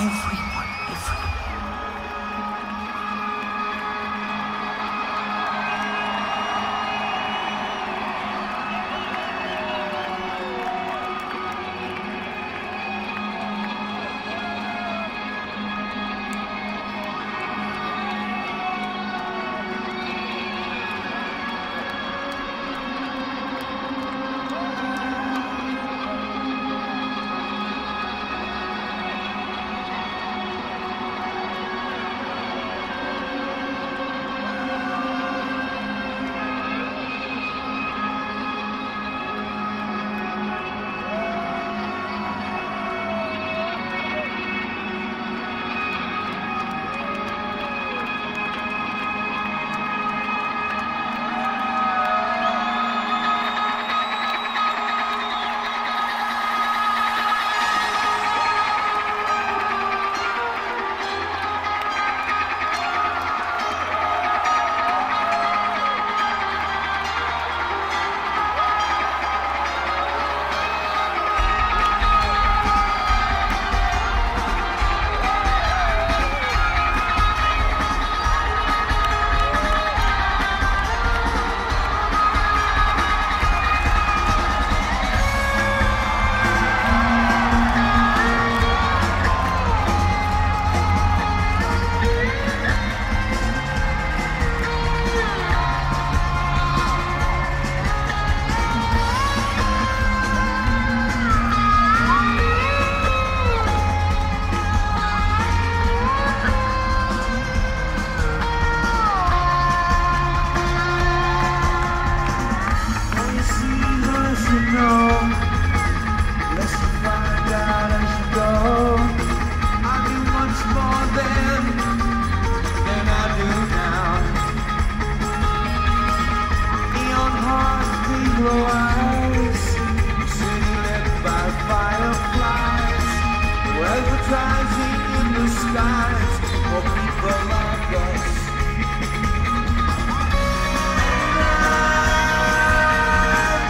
everyone. I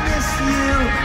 miss you.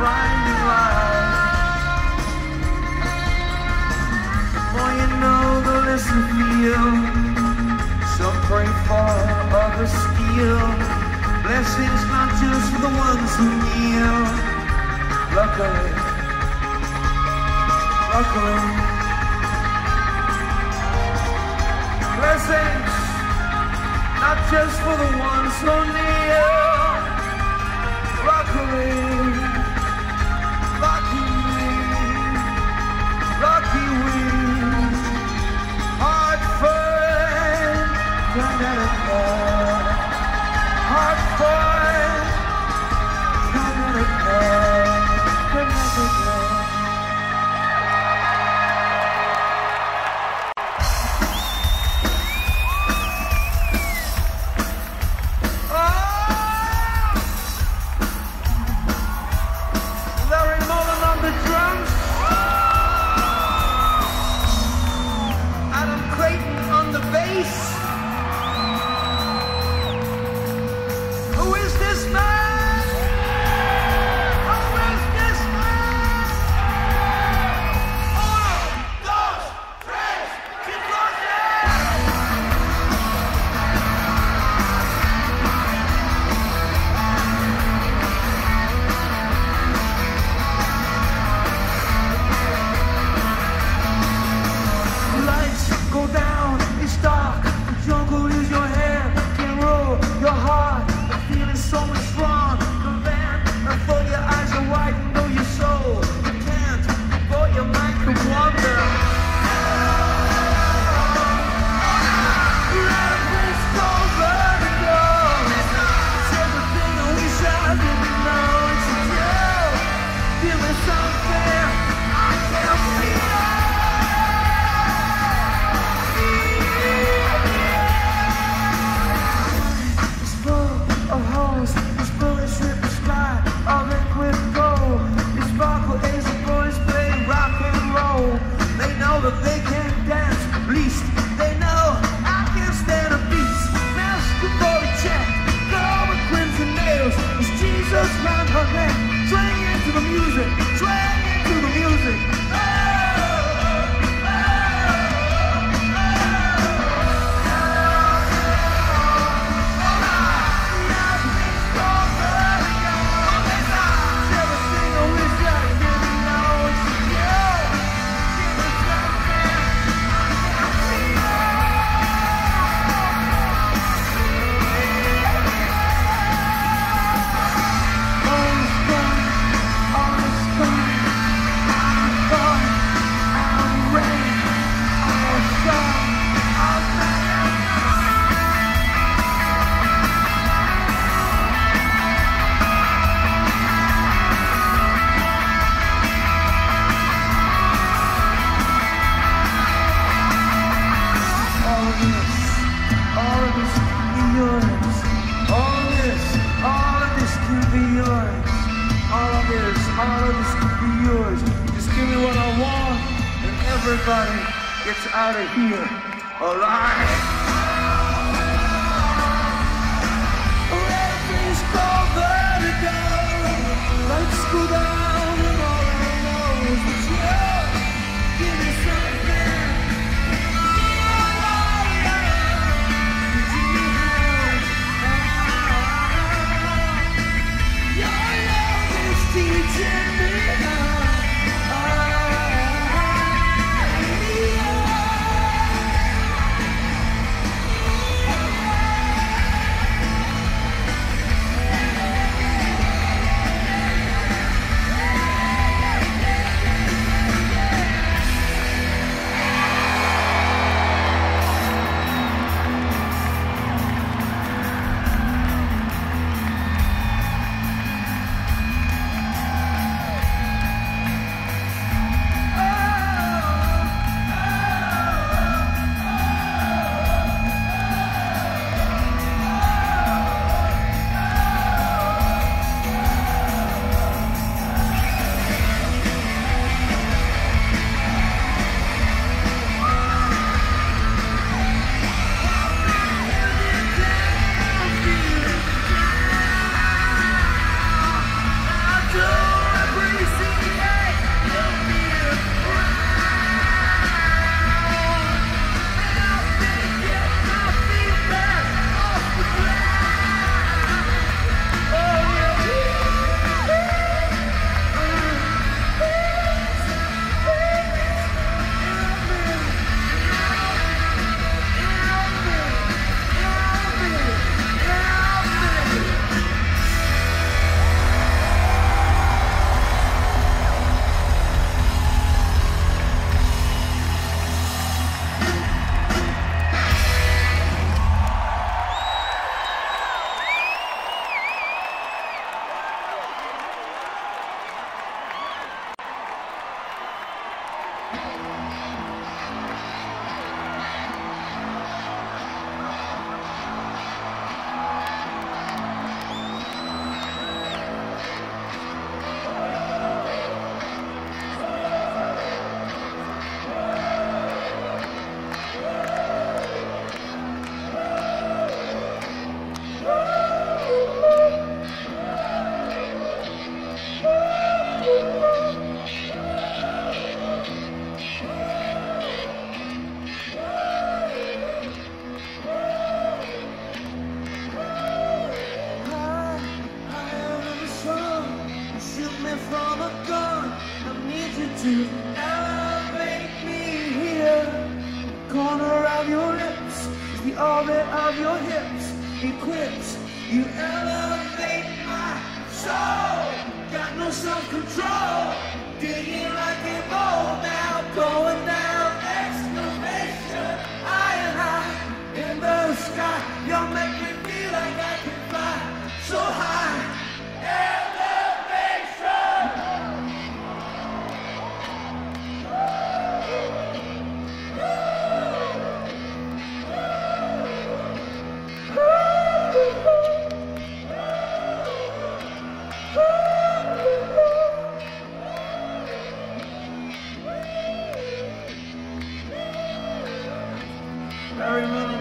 blinding light. The more you know, the less you feel. Some pray for, others steal. Blessings not just for the ones who kneel. Luckily, luckily. Blessings not just for the ones who kneel. Luckily, lucky me, lucky we, Hartford, Connecticut, Hartford, Connecticut, to elevate me here. The corner of your lips is the orbit of your hips. Eclipse, you elevate my soul. Got no self-control. Digging like a bowl now, going down. Exclamation, I am high in the sky. You're making me feel like I can fly so high. Woo!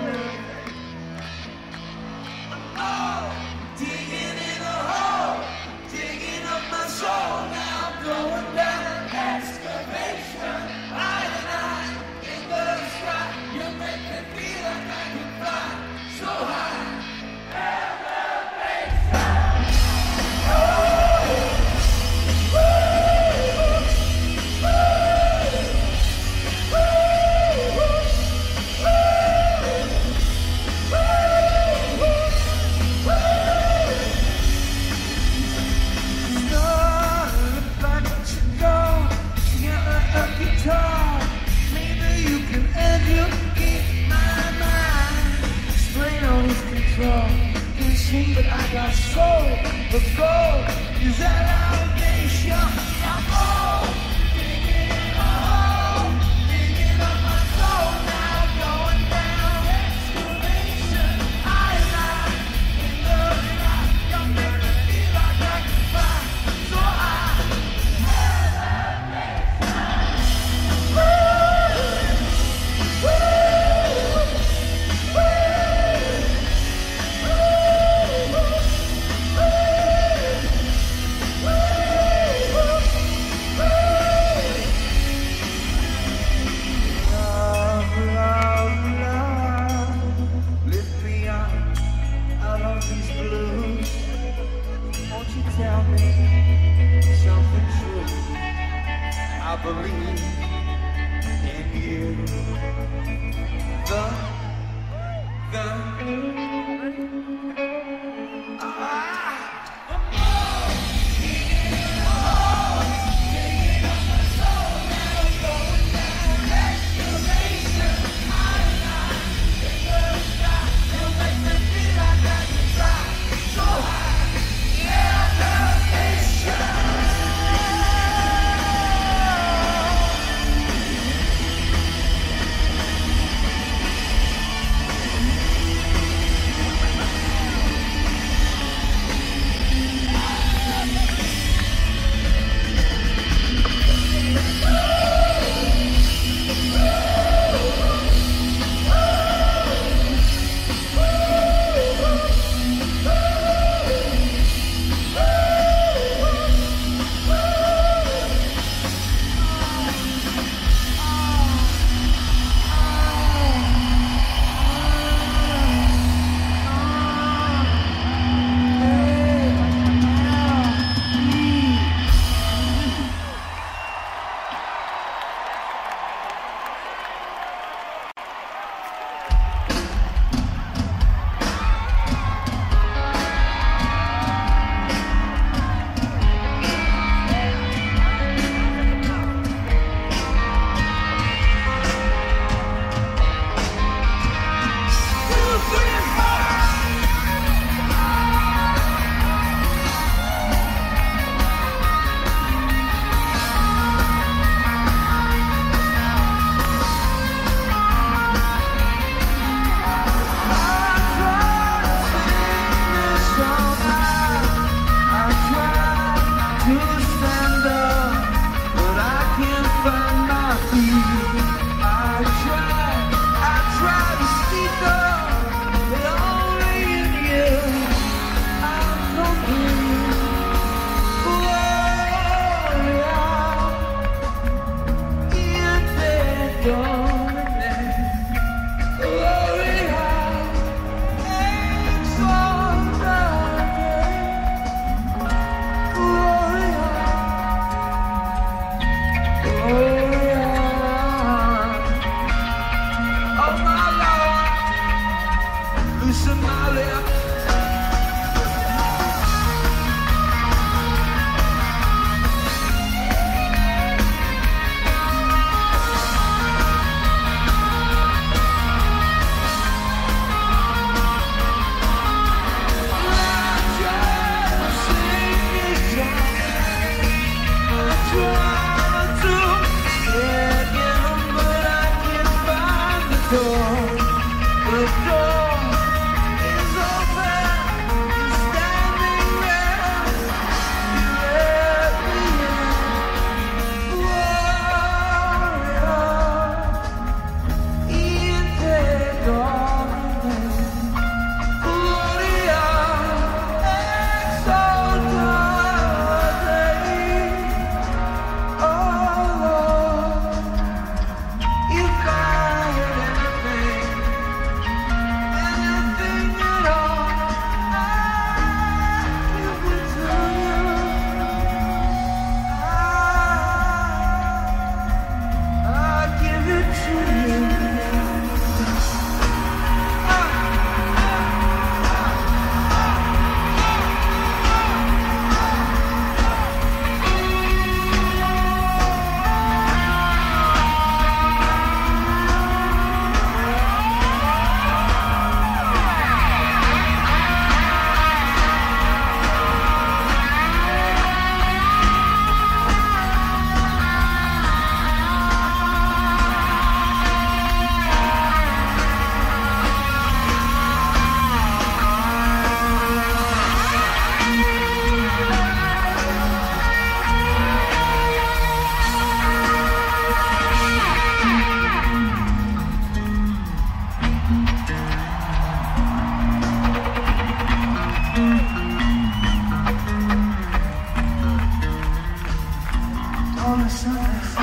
on the surface.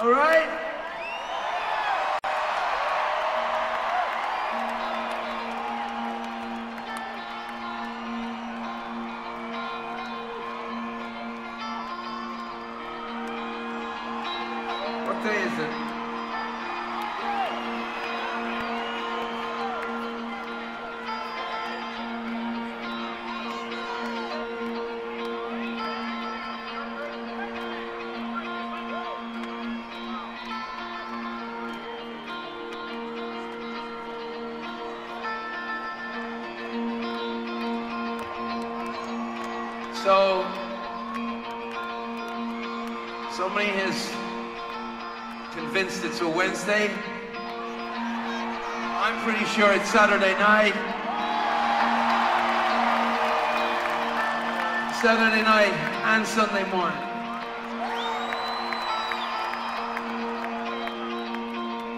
All right. What day is it? Somebody is convinced it's a Wednesday. I'm pretty sure it's Saturday night. Saturday night and Sunday morning.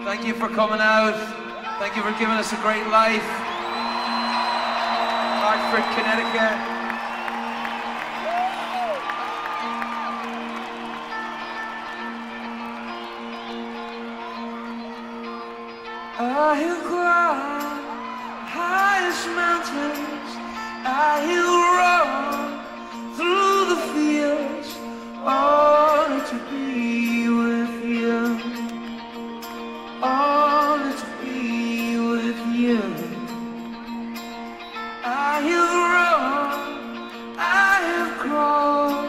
Thank you for coming out. Thank you for giving us a great life. Hartford, Connecticut. I hear cry, highest mountains, I hear roar through the fields, honor to be with you, honor to be with you. I hear roar, I hear crawl,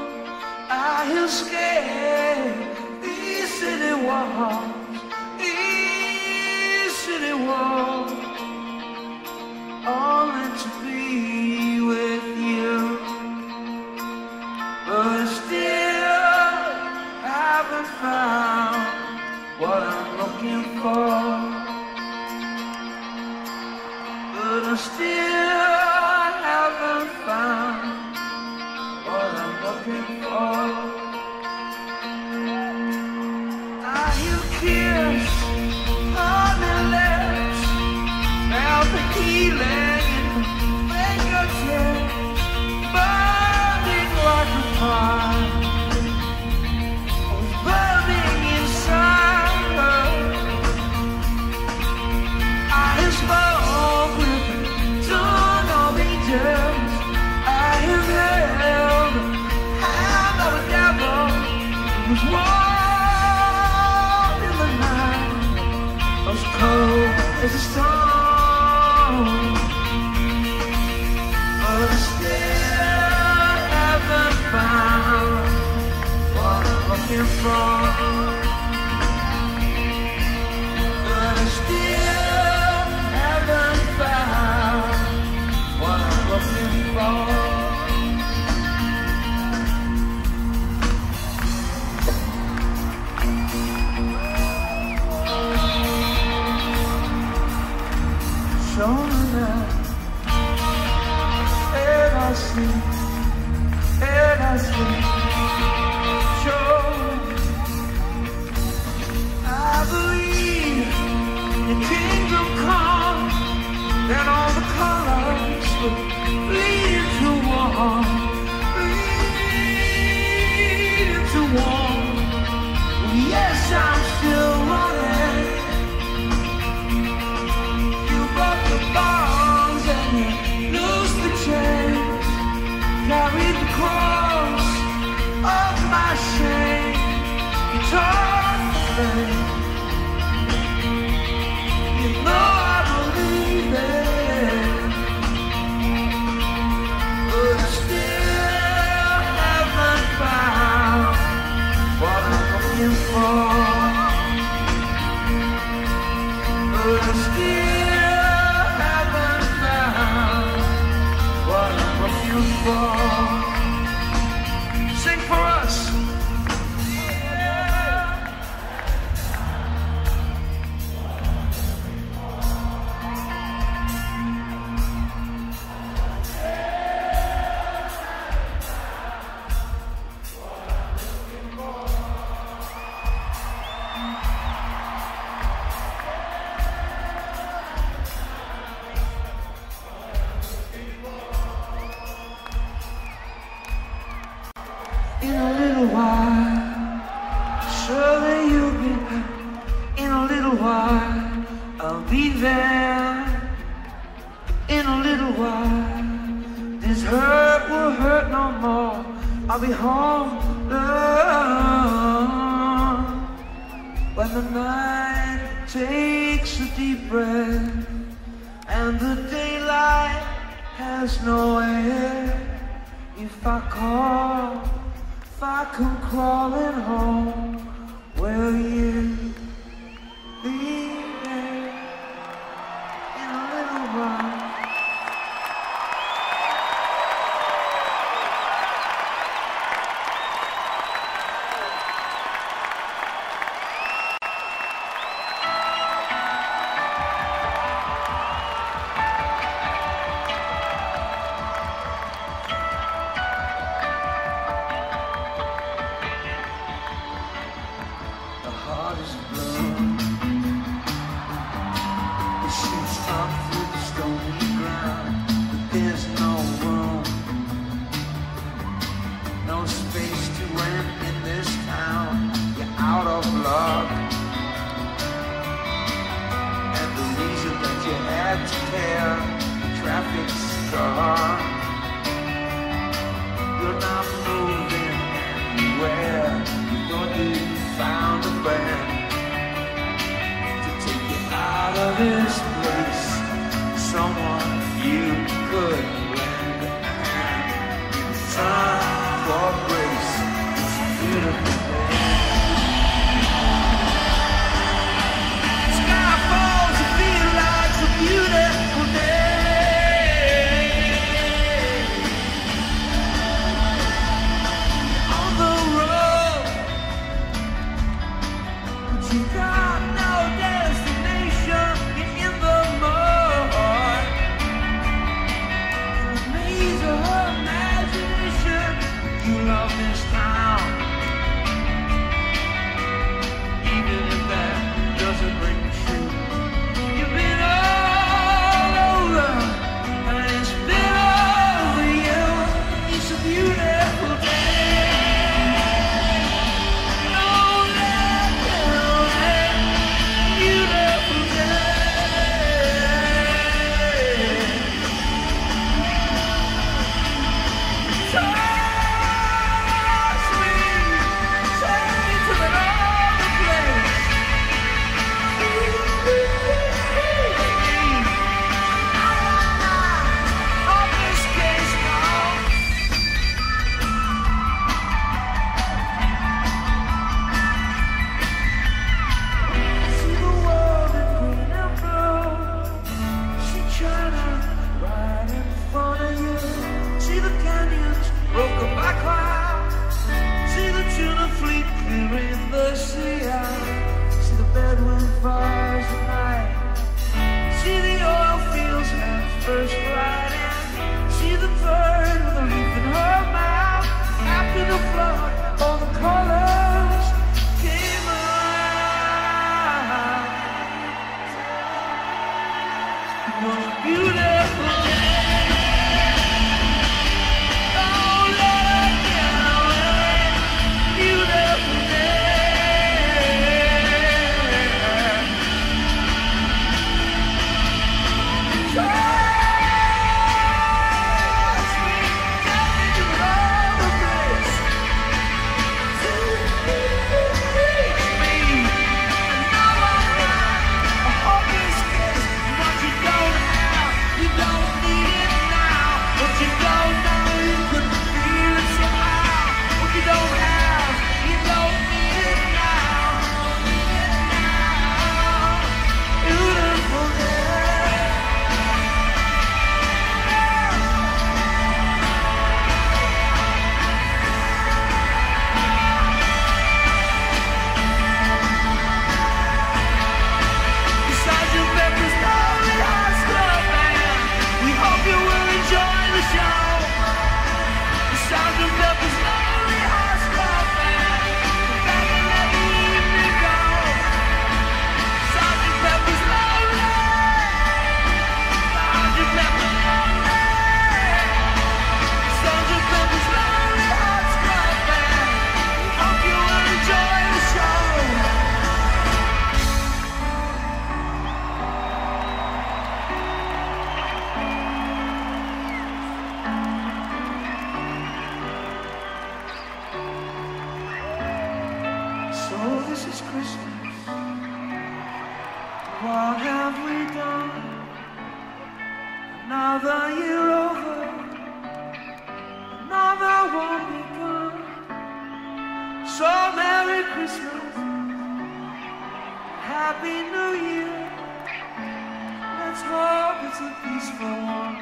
I hear scare these city walls. Only to be with you, but still haven't found what I'm looking for. But I still haven't found what I'm looking for. I hear kiss on the lips. The healing fingertip burning like a fire, burning inside her. I have spoken with torn off angels. I have held the hand of a devil who was warm in the night. What have we done? Another year over, another one begun. So Merry Christmas, Happy New Year. Let's hope it's a peaceful one,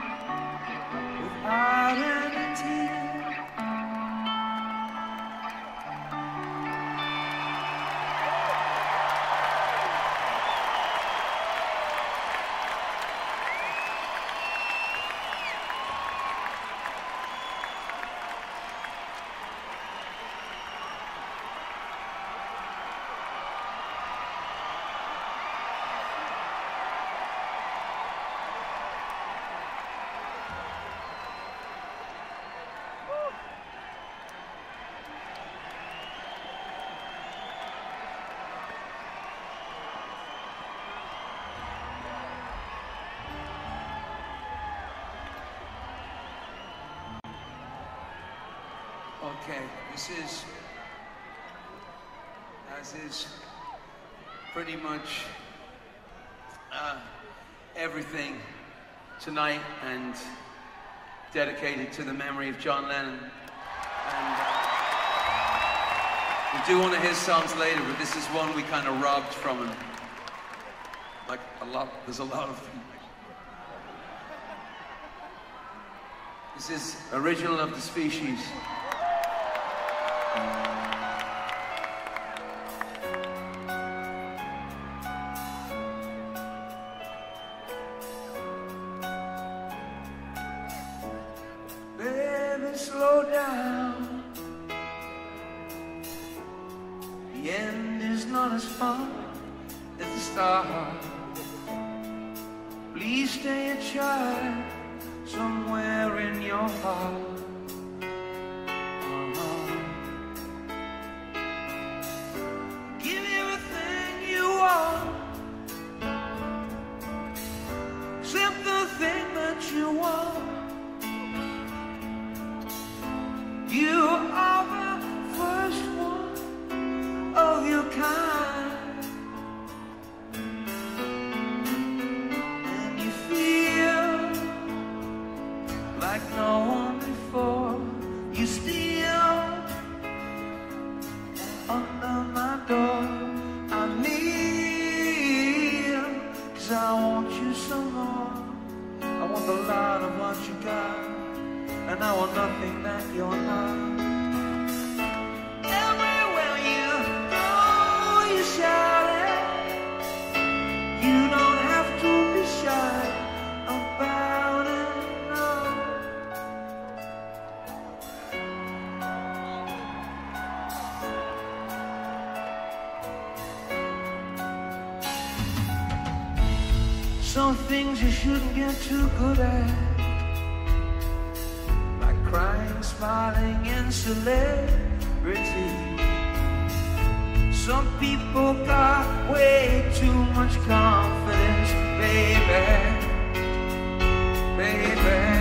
without any tears. Okay, this is, as is pretty much everything tonight, and dedicated to the memory of John Lennon. And we do one of his songs later, but this is one we kind of robbed from him. Like a lot, there's a lot of them. This is Original of the Species. Some things you shouldn't get too good at, like crying, smiling, and celebrity. Some people got way too much confidence, baby, baby.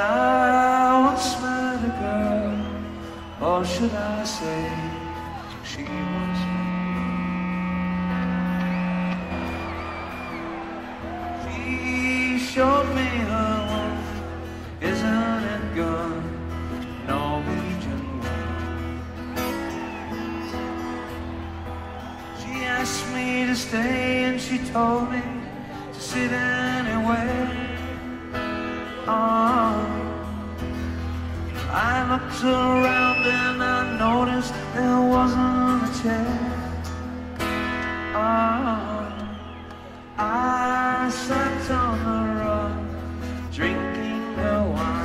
I once met a girl, or should I say, she was me. She showed me her worth, isn't it good? Norwegian world. She asked me to stay and she told me to sit anywhere. I looked around and I noticed there wasn't a chair. I sat on the rug, drinking the wine.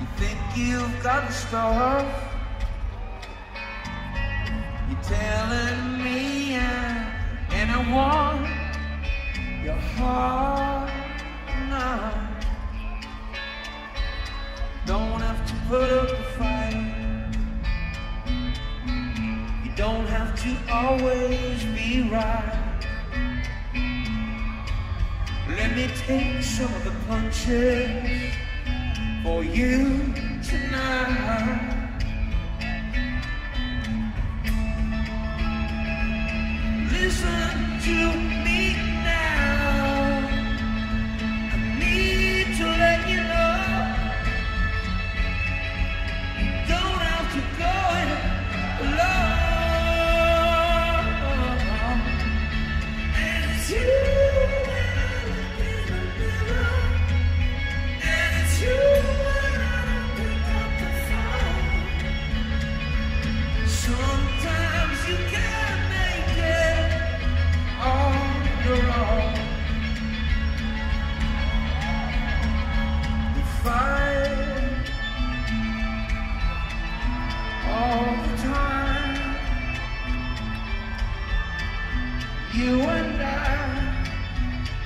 You think you've got stuff, you're telling me anyone your heart. No, don't have to put up a fight, you don't have to always be right. Let me take some of the punches for you tonight. Listen to me now, I need to let you know, you don't have to go alone. And it's you.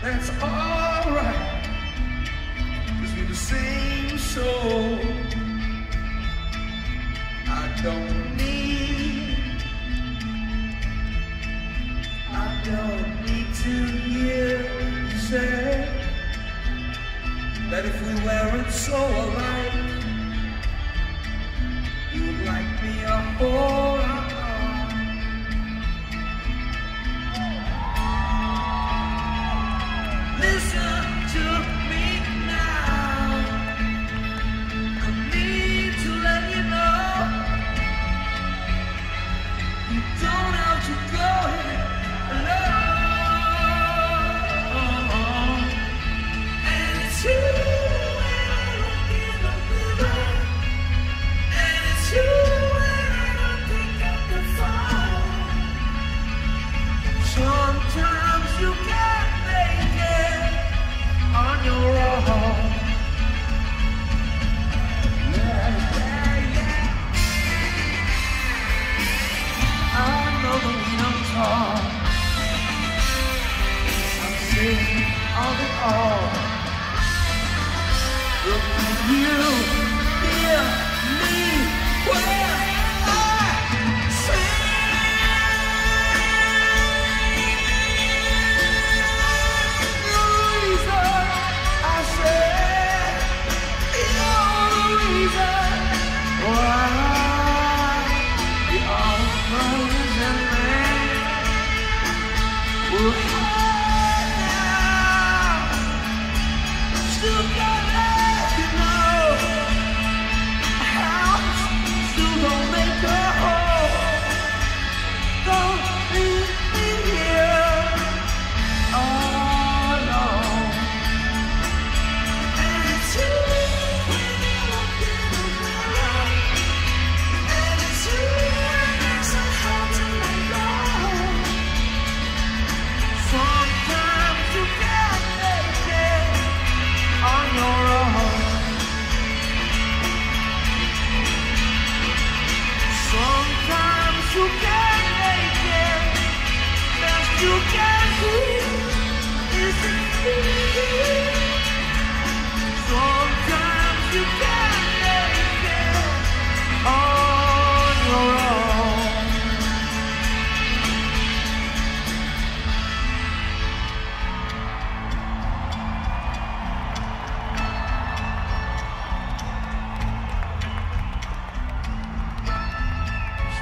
That's alright, 'cause we're the same soul. I don't need to hear you say that if we weren't so alike, you'd like me a whole lot.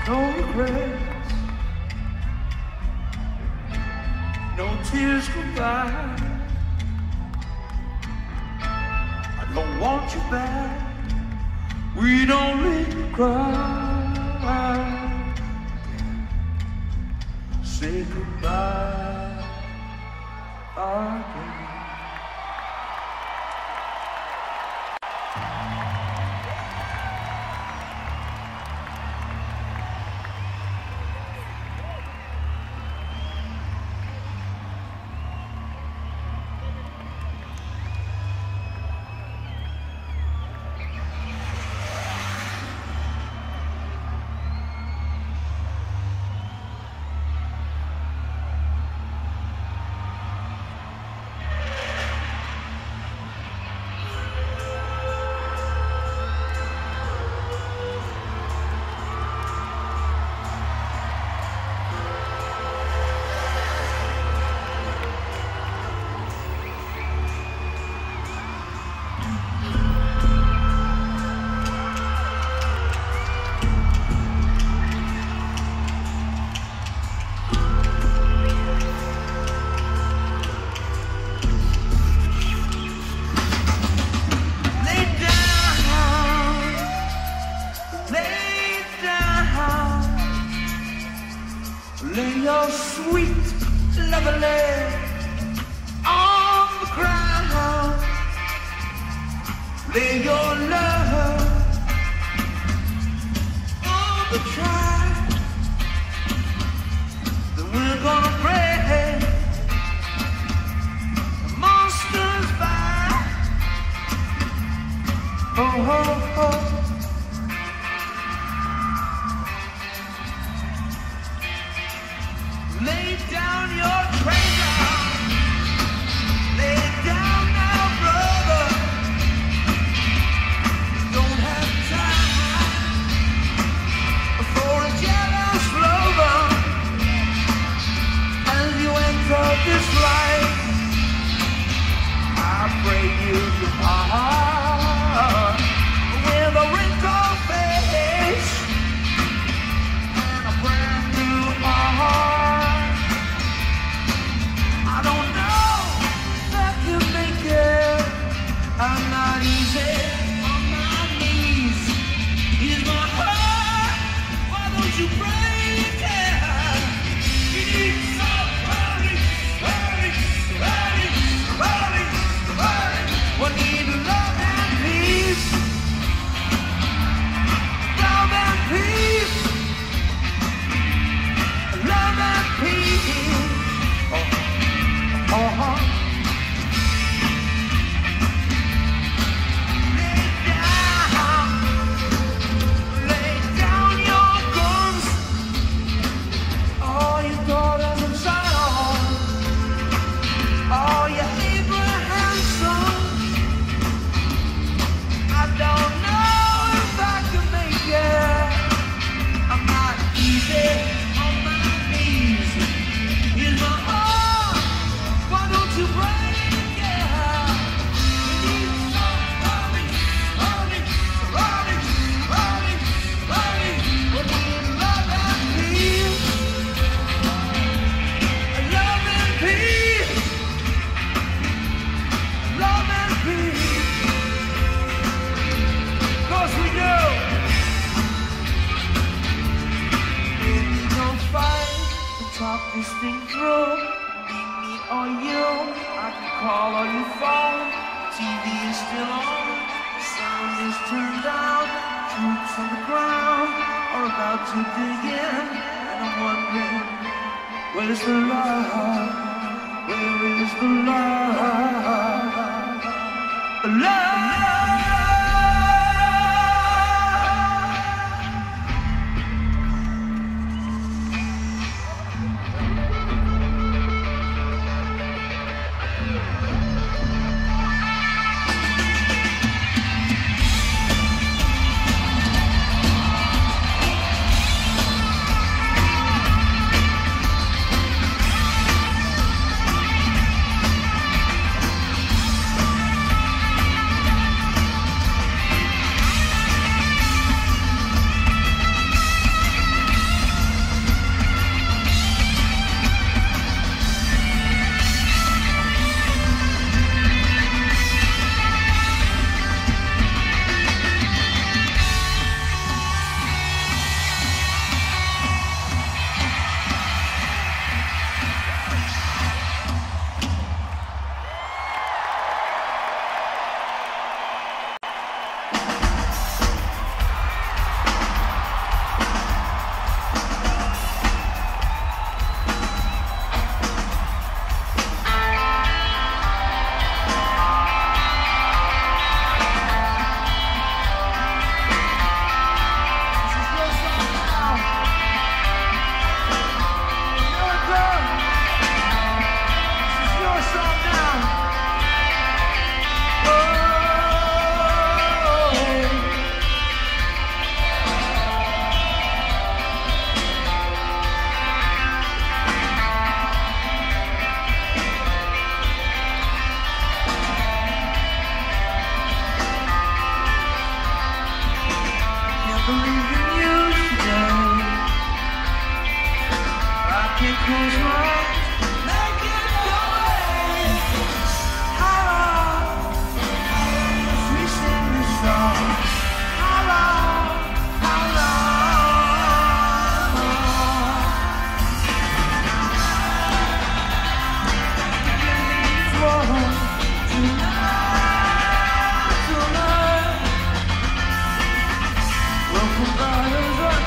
no regrets, no tears goodbye. I don't want you back, we don't need to cry. Say goodbye again.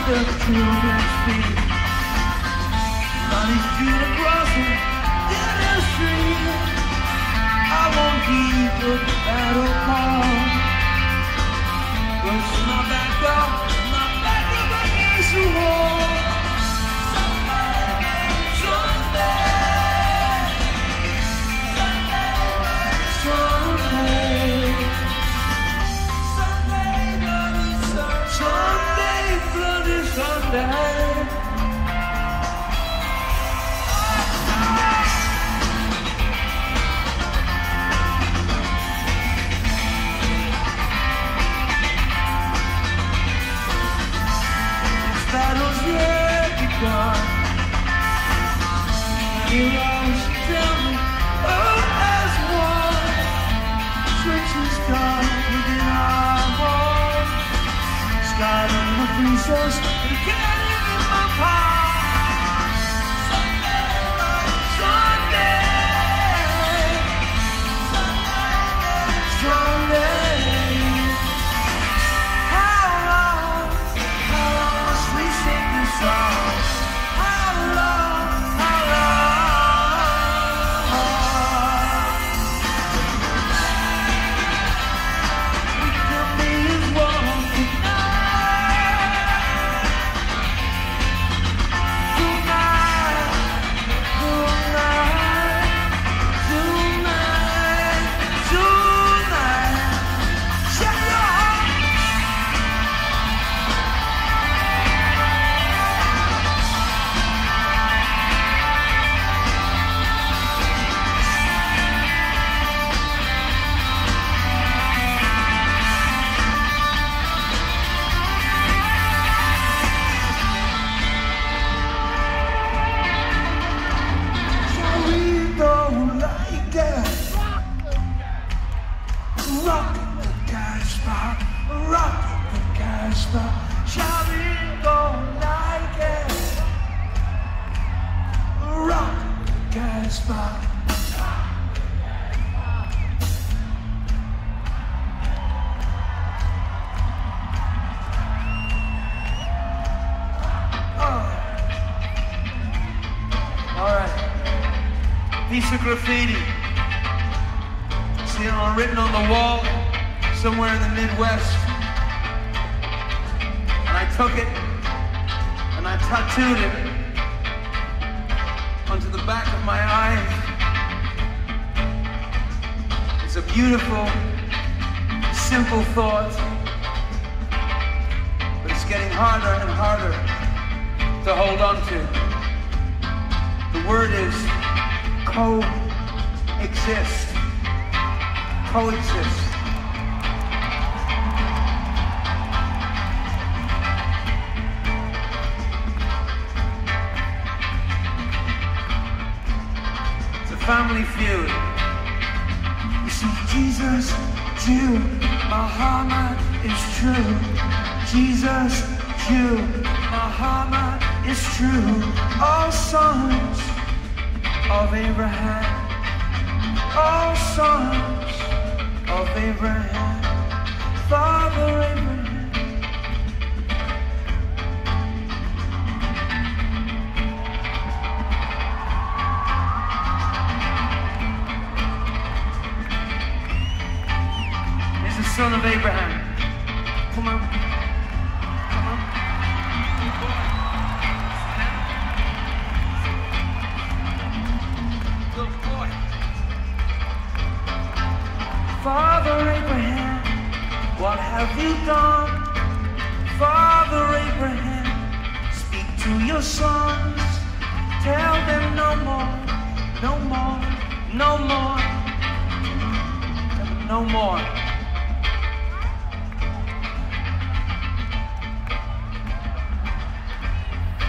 brothers to their feet. Running through the crossing in the street. I won't keep the battle call. Rush my back up against the wall. Princess, you can't live in my power. Sunday, Sunday, Sunday, Sunday. How long must we sing this song? How long? We can be as one tonight. Piece of graffiti. See it written on the wall somewhere in the Midwest. And I took it and I tattooed it onto the back of my eye. It's a beautiful, simple thought, but it's getting harder and harder to hold on to. The word is coexist. Coexist. It's a family feud. You see, Jesus, Jew, Muhammad is true. Jesus, Jew, Muhammad is true. All sons of Abraham, all sons of Abraham, Father Abraham is the son of Abraham. Come on. Father Abraham, what have you done? Father Abraham, speak to your sons. Tell them no more, no more, no more, no more.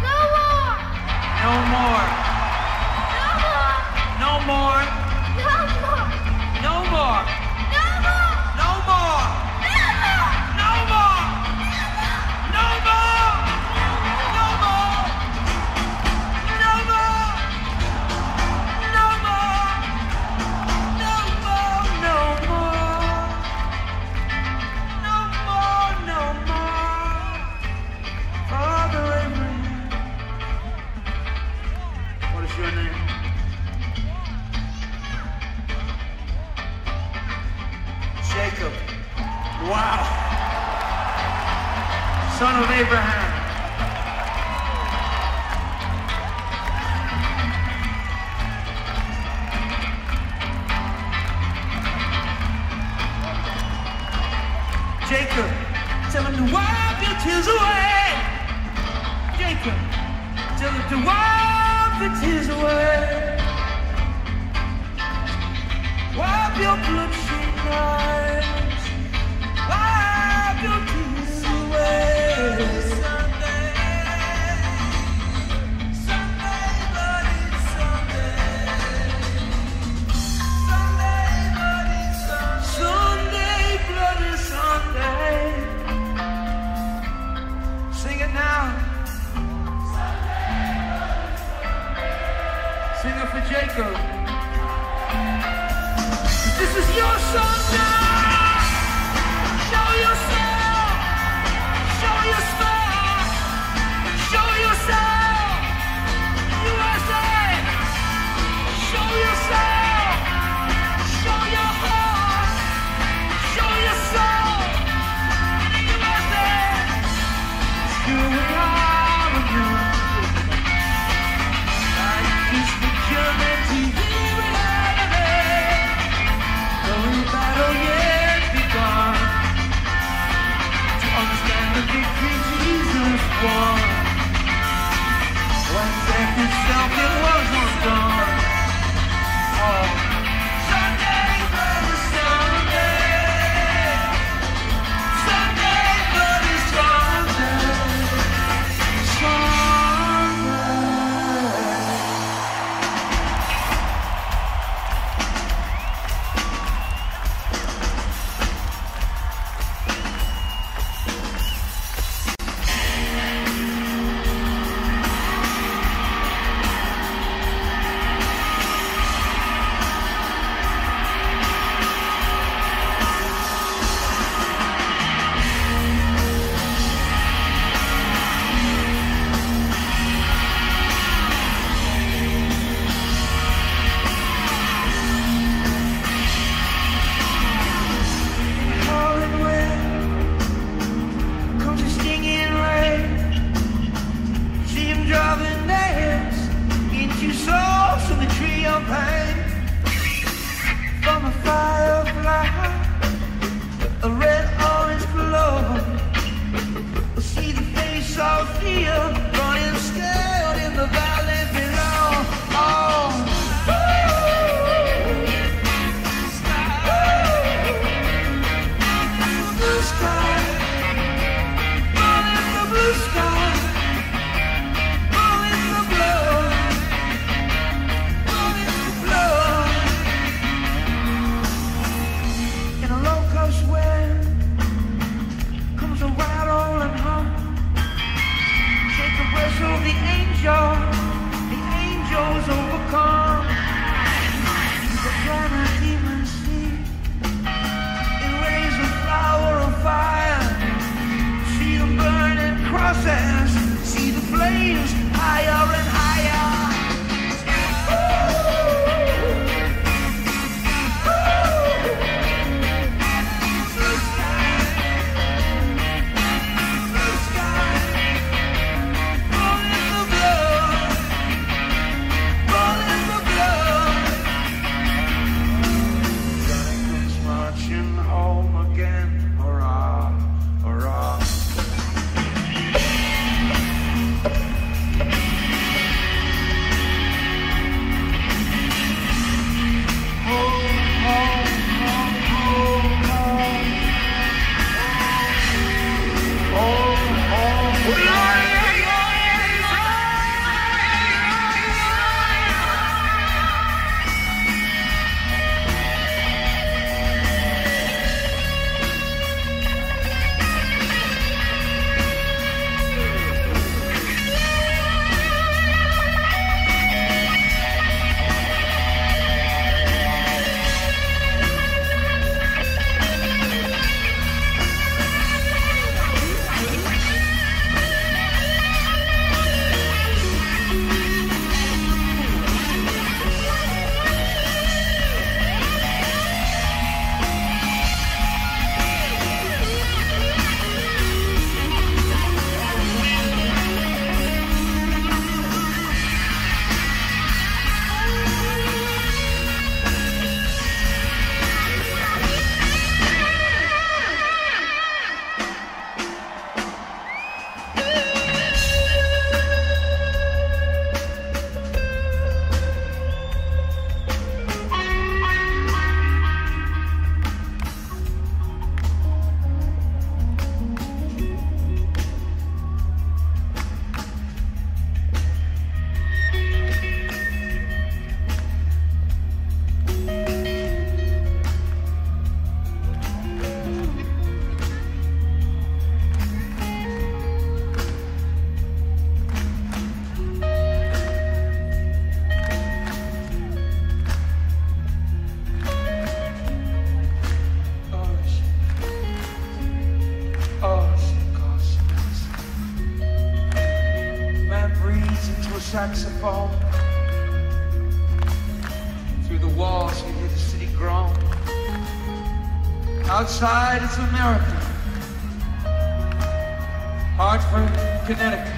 No more! No more! No more! No more! No more! No more! son of Abraham. Jacob, tell him to wipe your tears away. Jacob, tell him to wipe your tears away. Wipe your bloodshed eyes. Wipe your tears away. Someday, someday, buddy, someday. Someday, buddy, someday. Someday, bloody someday. Sing it now. Someday, bloody someday. Sing it for Jacob. This is your song now! saxophone. Through the walls you hear the city groan. Outside it's America. Hartford, Connecticut.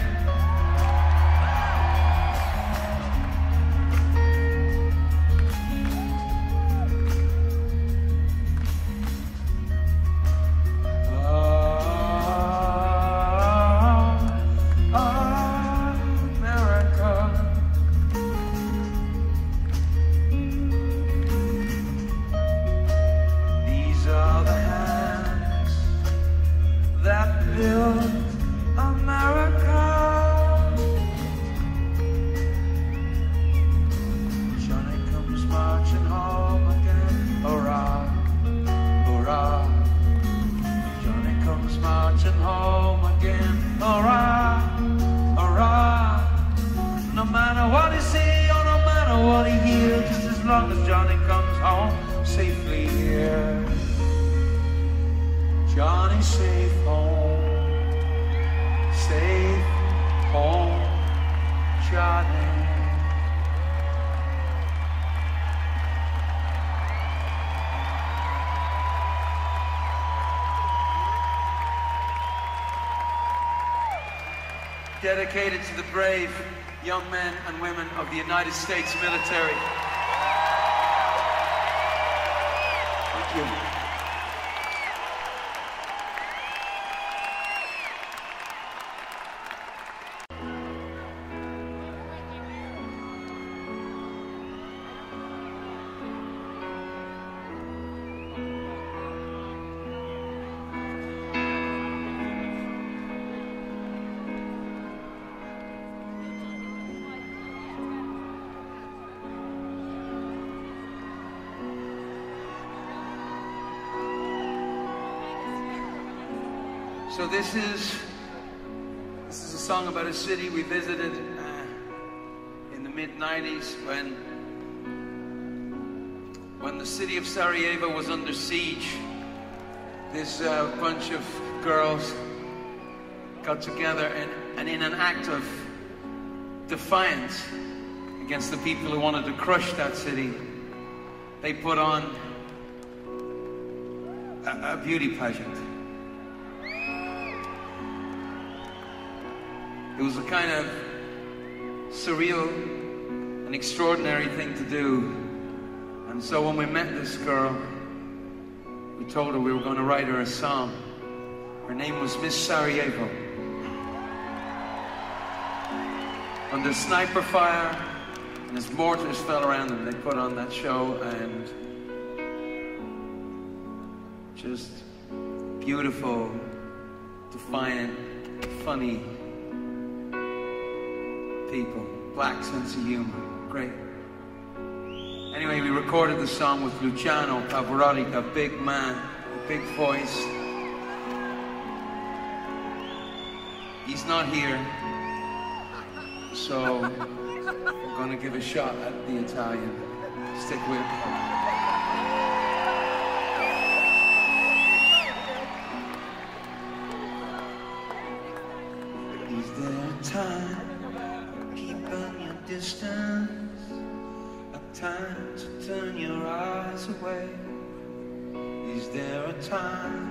Dedicated to the brave young men and women of the United States military. Thank you. So this is a song about a city we visited in the mid-90s when the city of Sarajevo was under siege. This bunch of girls got together and in an act of defiance against the people who wanted to crush that city, they put on a beauty pageant. It was a kind of surreal and extraordinary thing to do. And so when we met this girl, we told her we were going to write her a song. Her name was Miss Sarajevo. Under sniper fire, and as mortars fell around them, they put on that show, and just beautiful, defiant, funny people, black sense of humor, great. Anyway, we recorded the song with Luciano Pavarotti, a big man, a big voice. He's not here, so I'm gonna give a shot at the Italian. Stick with me. Is there a time? Distance, a time to turn your eyes away. Is there a time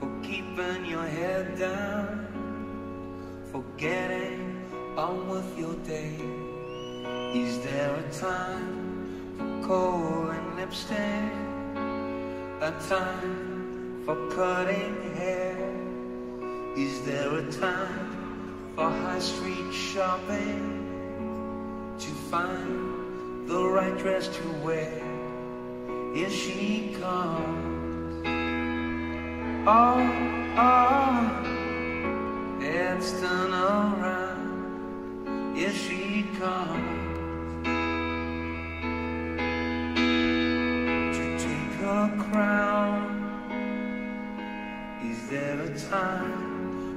for keeping your head down, for getting on with your day? Is there a time for coal and lipstick, a time for cutting hair? Is there a time for high street shopping, to find the right dress to wear? Here she comes. Oh, oh, it's done around. Here she comes to take her crown. Is there a time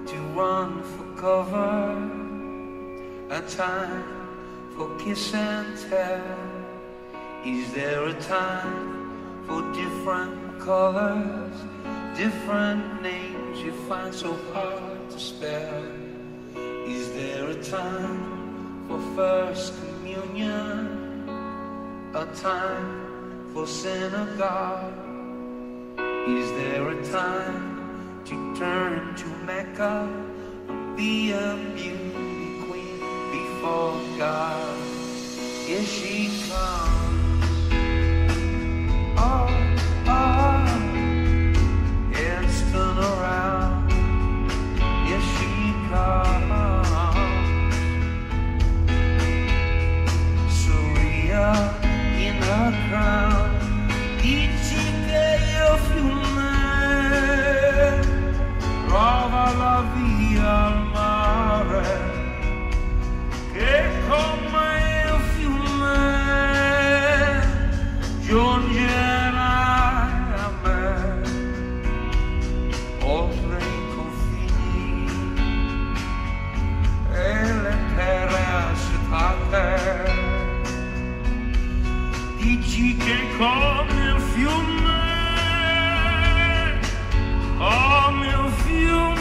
to run for cover, a time for kiss and tell? Is there a time for different colors, different names you find so hard to spell? Is there a time for first communion, a time for synagogue. Is there a time to turn to Mecca and be a beauty queen before God? Here she comes. Oh, oh, it's turn around. Here she comes. Surya in her crown. Did she care of human? Rava la via al mare. Che come John Lennon, oltre I confini, e le terre agitate. Dici che come il fiume, come il fiume.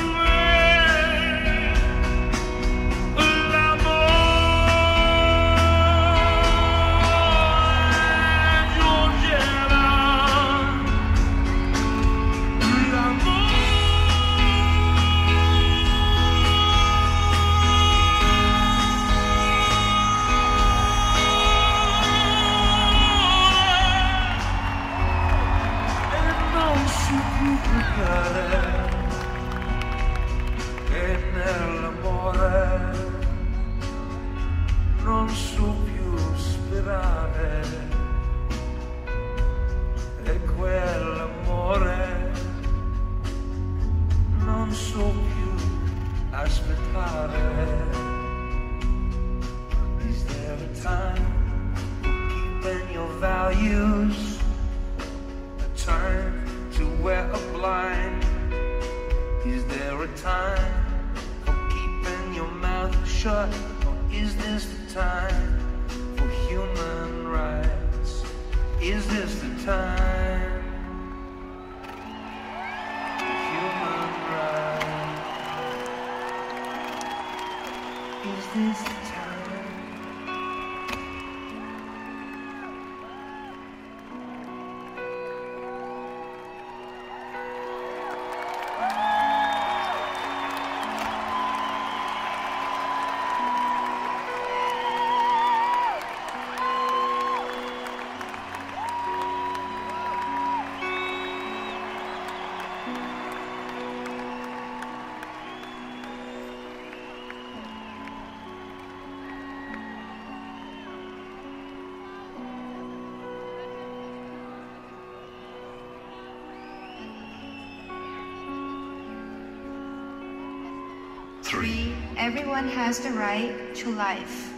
Everyone has the right to life,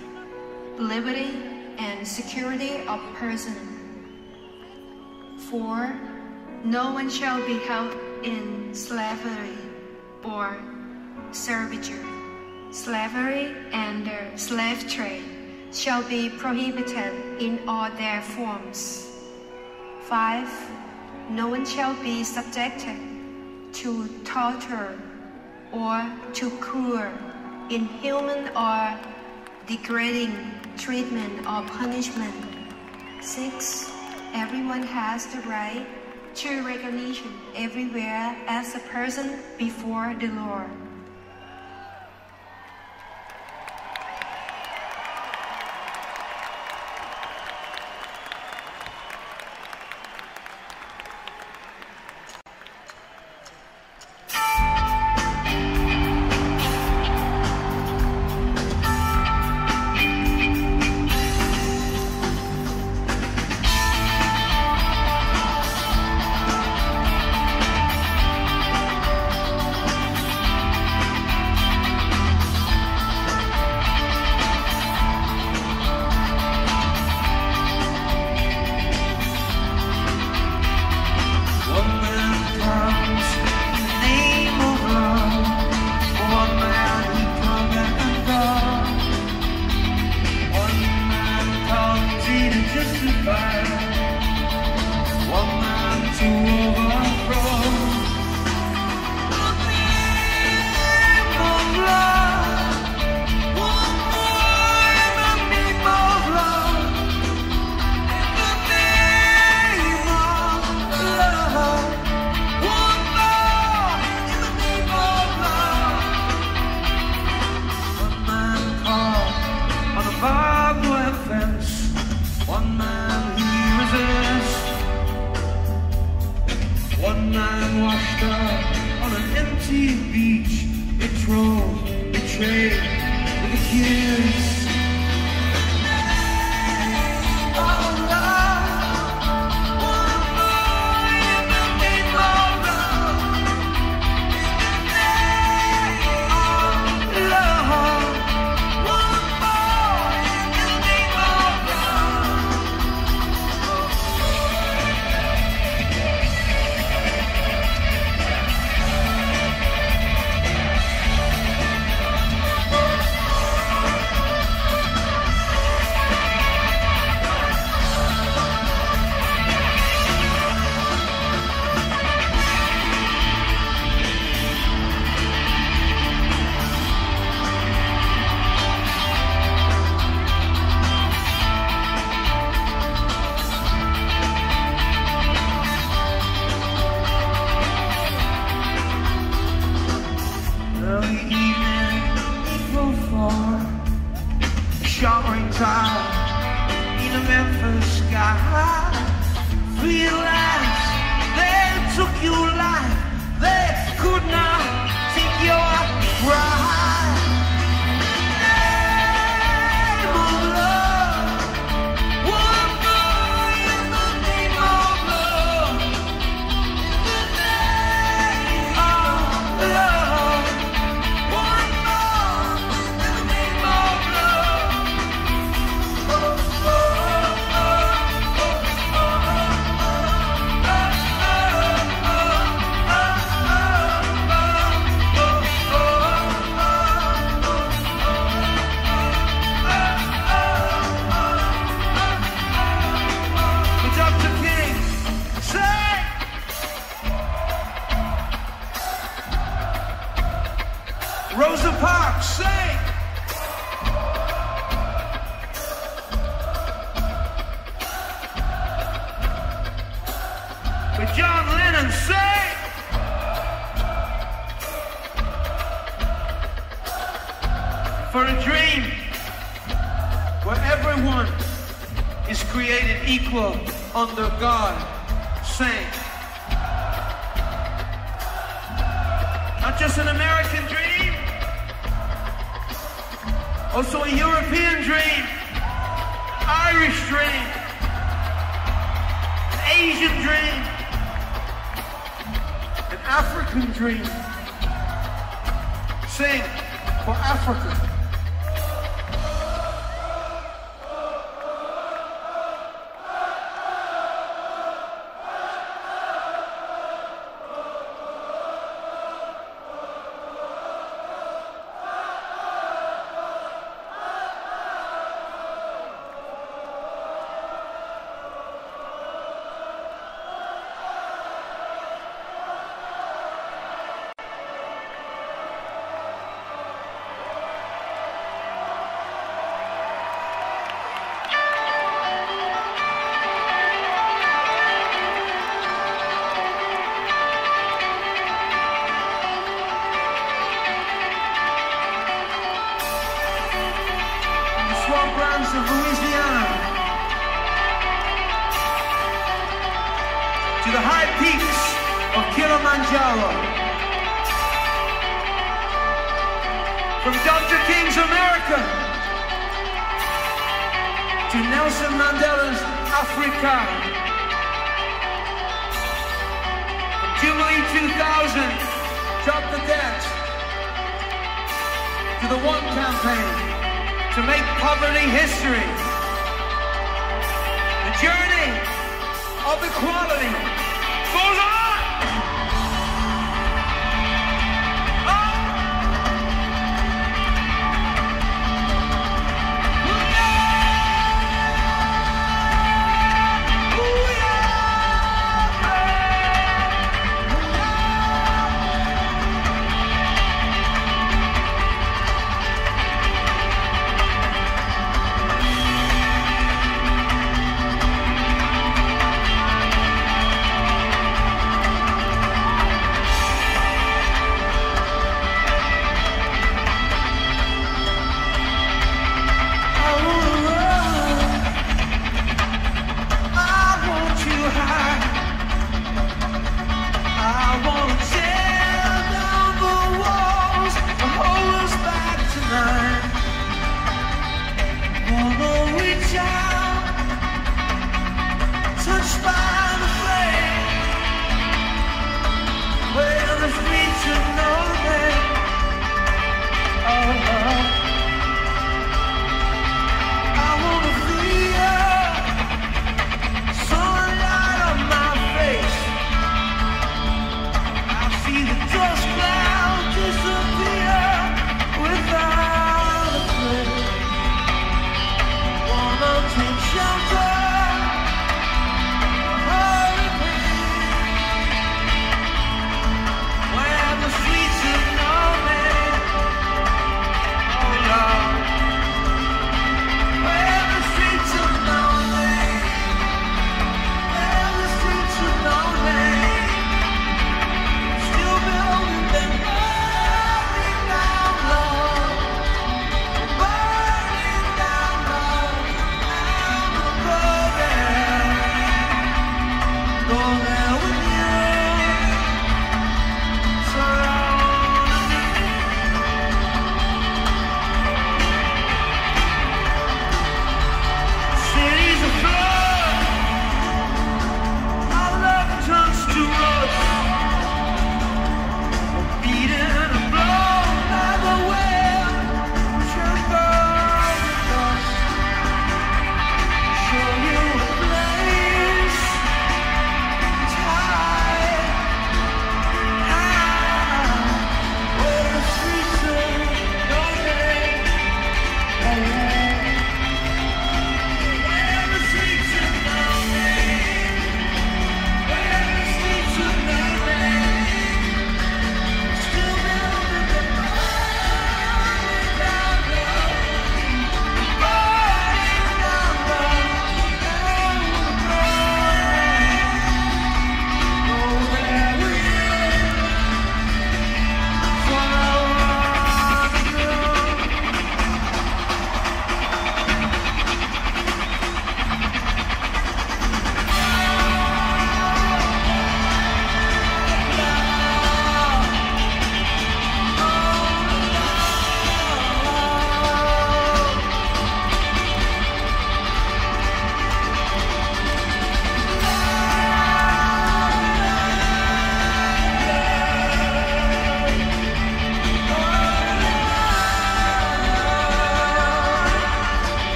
liberty, and security of person. 4. No one shall be held in slavery or servitude. Slavery and the slave trade shall be prohibited in all their forms. 5. No one shall be subjected to torture or to cruel, inhuman or degrading treatment or punishment. 6. Everyone has the right to recognition everywhere as a person before the Lord. Virginia Beach, patrol, betrayed with a kiss. Oh, love. John Lennon, say! For a dream where everyone is created equal under God, say. Not just an American dream, also a European dream, an Irish dream, an Asian dream, African dream. Sing for Africa.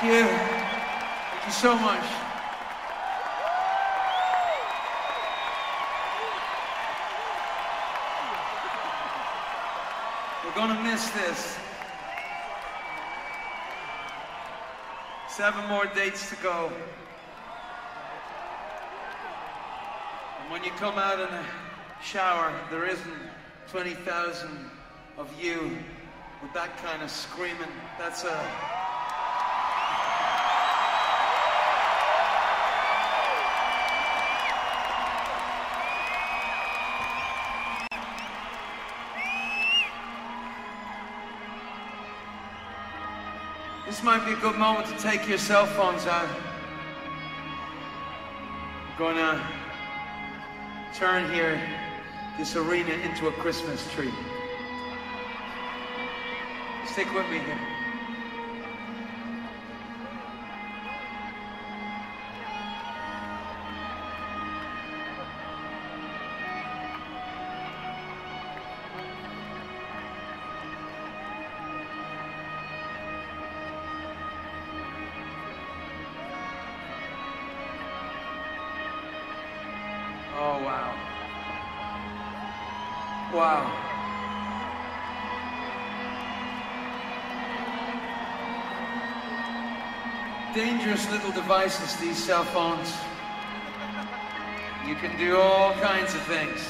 Thank you. Thank you so much. We're gonna miss this. 7 more dates to go. And when you come out in the shower, there isn't 20,000 of you with that kind of screaming. That's a... This might be a good moment to take your cell phones out. I'm gonna turn here, this arena, into a Christmas tree. Stick with me here. Dangerous little devices, these cell phones. You can do all kinds of things.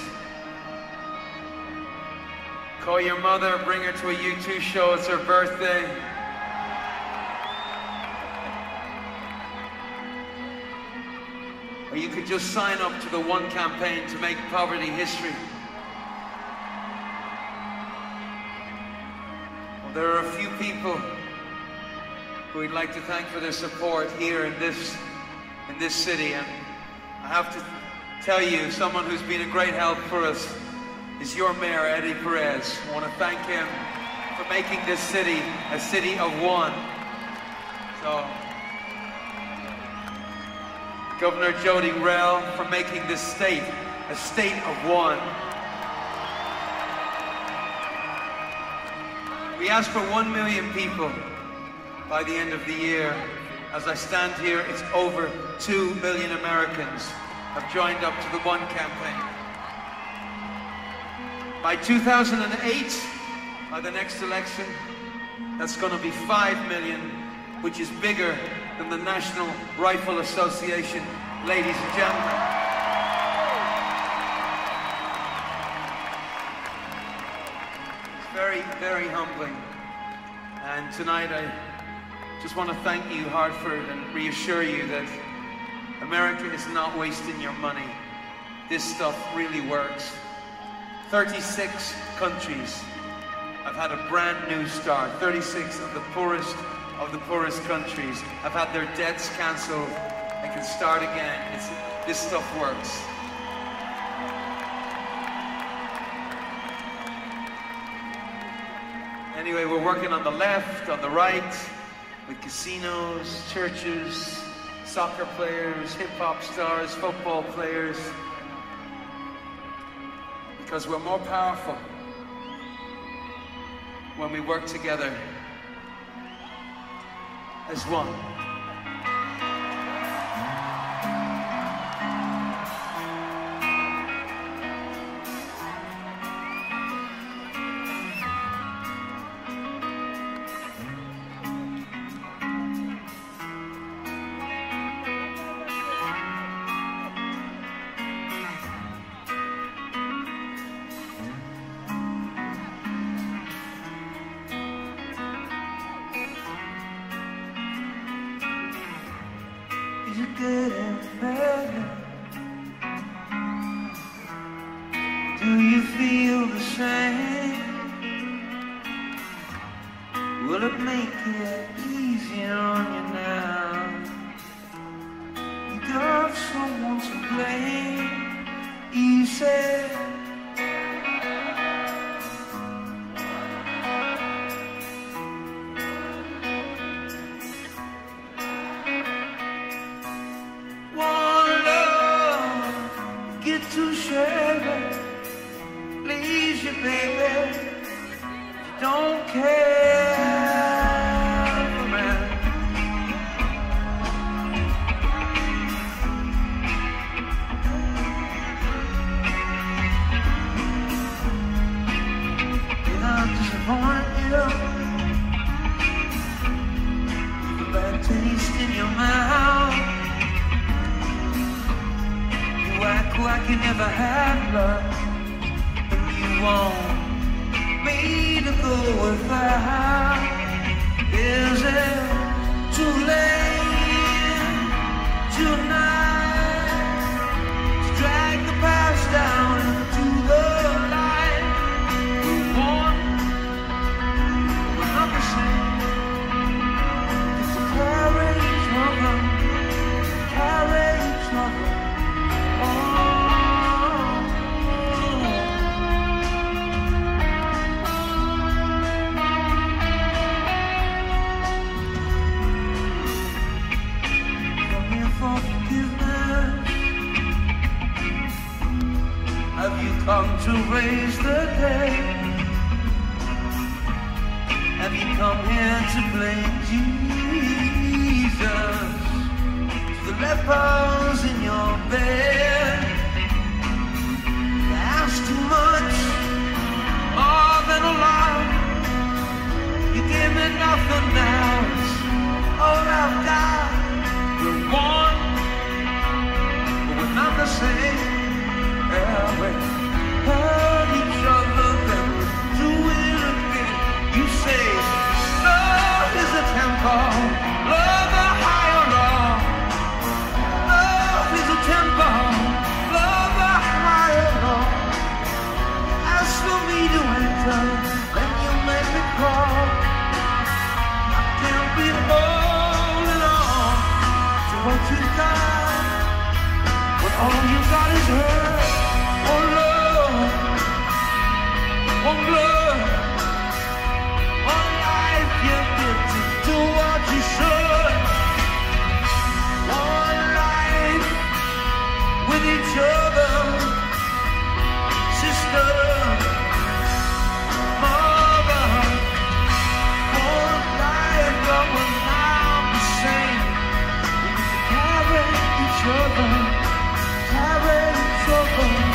Call your mother, bring her to a U2 show, it's her birthday. Or you could just sign up to the One campaign to make poverty history. Well, there are a few people who we'd like to thank for their support here in this city. And I have to tell you, someone who's been a great help for us is your mayor, Eddie Perez. I want to thank him for making this city a city of one. So, Governor Jody Rell for making this state a state of one. We asked for 1 million people by the end of the year. As I stand here, it's over 2 million Americans have joined up to the One campaign. By 2008, by the next election, that's gonna be 5 million, which is bigger than the National Rifle Association, ladies and gentlemen. It's very, very humbling. And tonight I just want to thank you, Hartford, and reassure you that America is not wasting your money. This stuff really works. 36 countries have had a brand new start. 36 of the poorest countries have had their debts cancelled and can start again. This stuff works. Anyway, we're working on the left, on the right, with casinos, churches, soccer players, hip-hop stars, football players. Because we're more powerful when we work together as one. Don't care for me. I can never have luck, but you won't. Made to go without. Is it too late tonight to drag the past down into the light? We want 100%. It's a courage mother, courage mother. Have you come to raise the day? Have you come here to blame Jesus? To the lepers in your bed, that's too much, more than a lot. You give me nothing else, all I've got. You're one, but we're not the same. We'll hurt each other, then we'll do it again. You say, love is a temple, love a higher law. Love is a temple, love a higher law. Ask for me to enter, then you make me call. I can't be holding on to what you got, when all you got is hurt. One blood, one life, you get to do what you should. One life with each other, sister, mother. One life, but we're not the same. We get to carry each other, carry each other.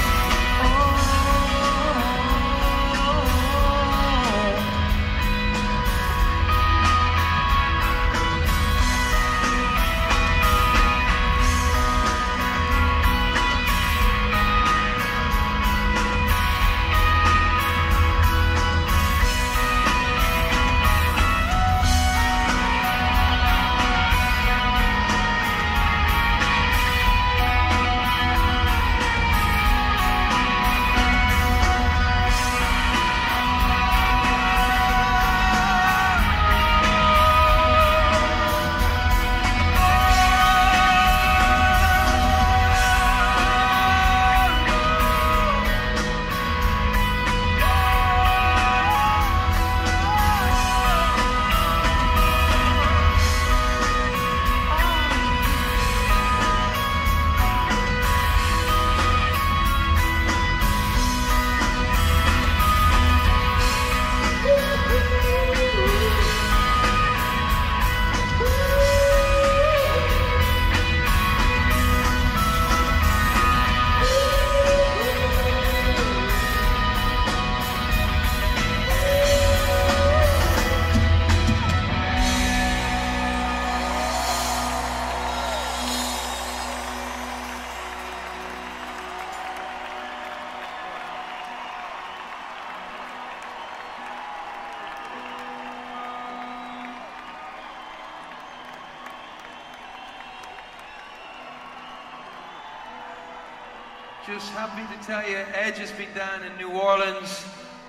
Just happy to tell you, Edge has been down in New Orleans.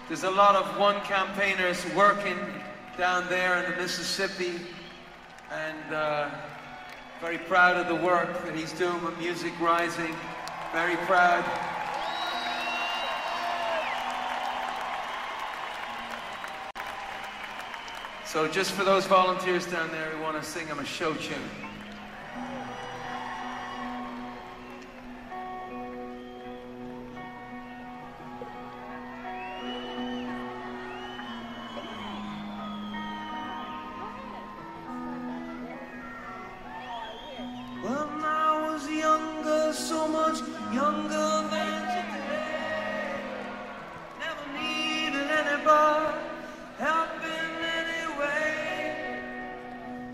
There's a lot of one campaigners working down there in the Mississippi, and very proud of the work that he's doing with Music Rising. Very proud. So just for those volunteers down there who want to sing them a show tune. Help in any way,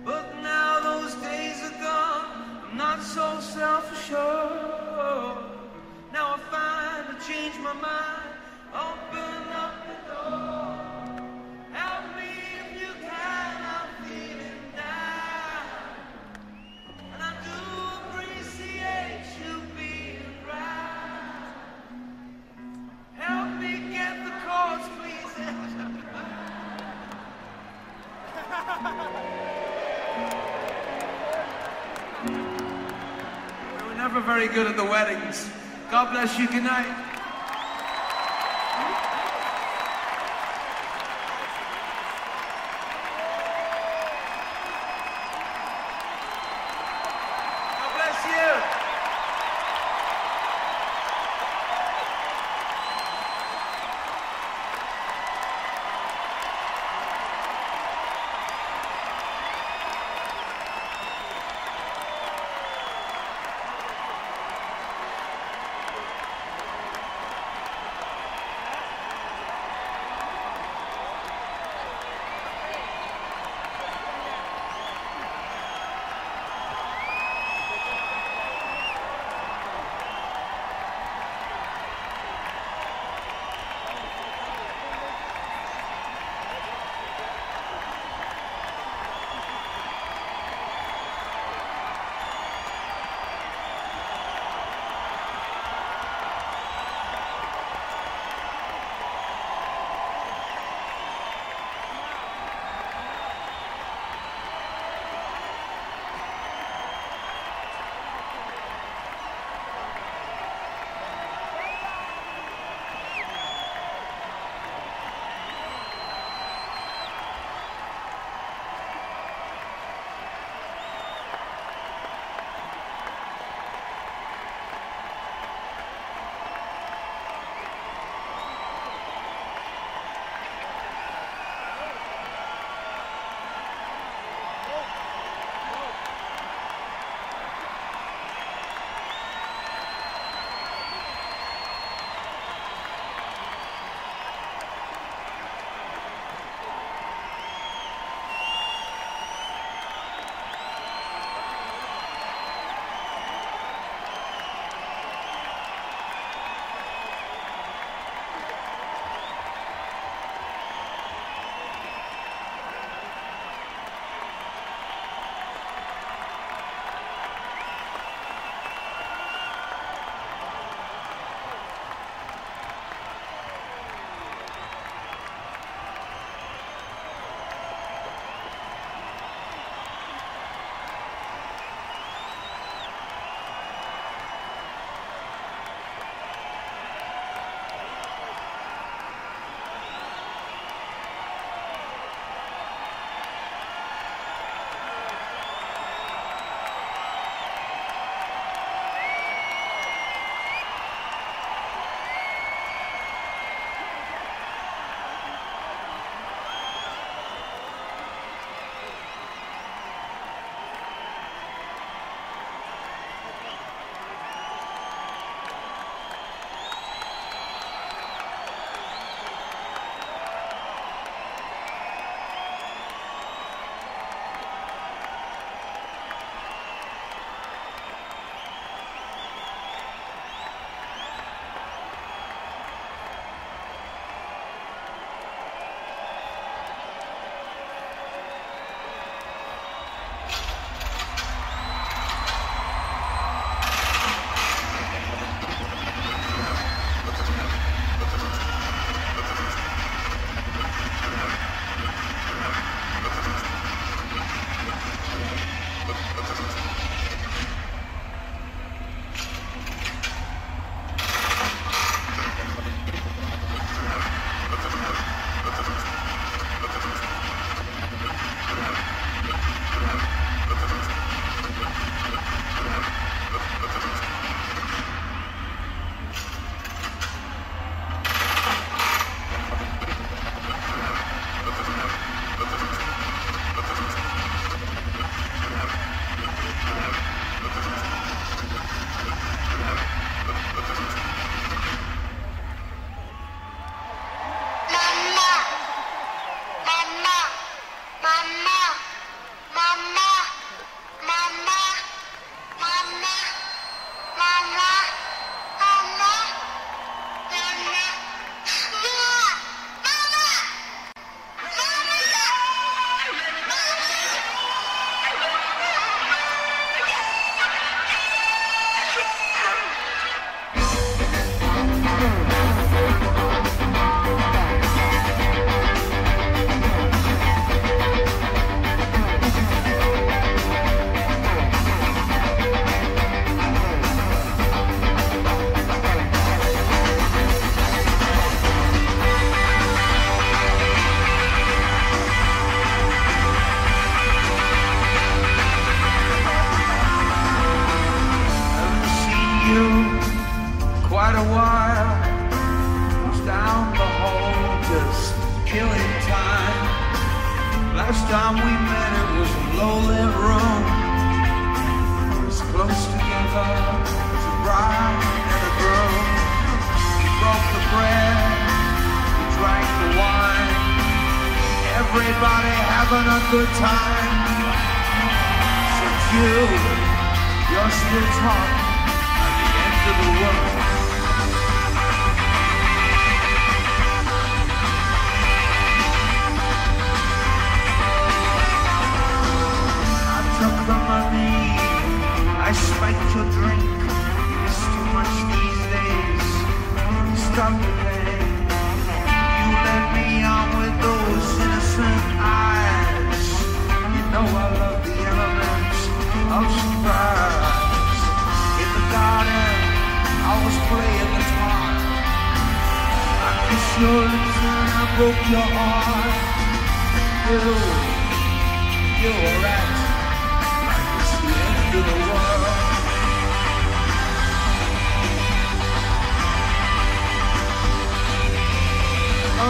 but now those days are never very good at the weddings. God bless you. Good night. Last time we met, it was a lowlit room. We're as close together as a bride and a groom. We broke the bread, we drank the wine. Everybody having a good time. Since you're still talking at the end of the world. I spiked your drink. It's too much these days. Stop the pain. You let me on with those innocent eyes. You know I love the elements of surprise. In the garden, I was playing guitar. I kissed your lips and I broke your heart. You were right. To the world. Oh,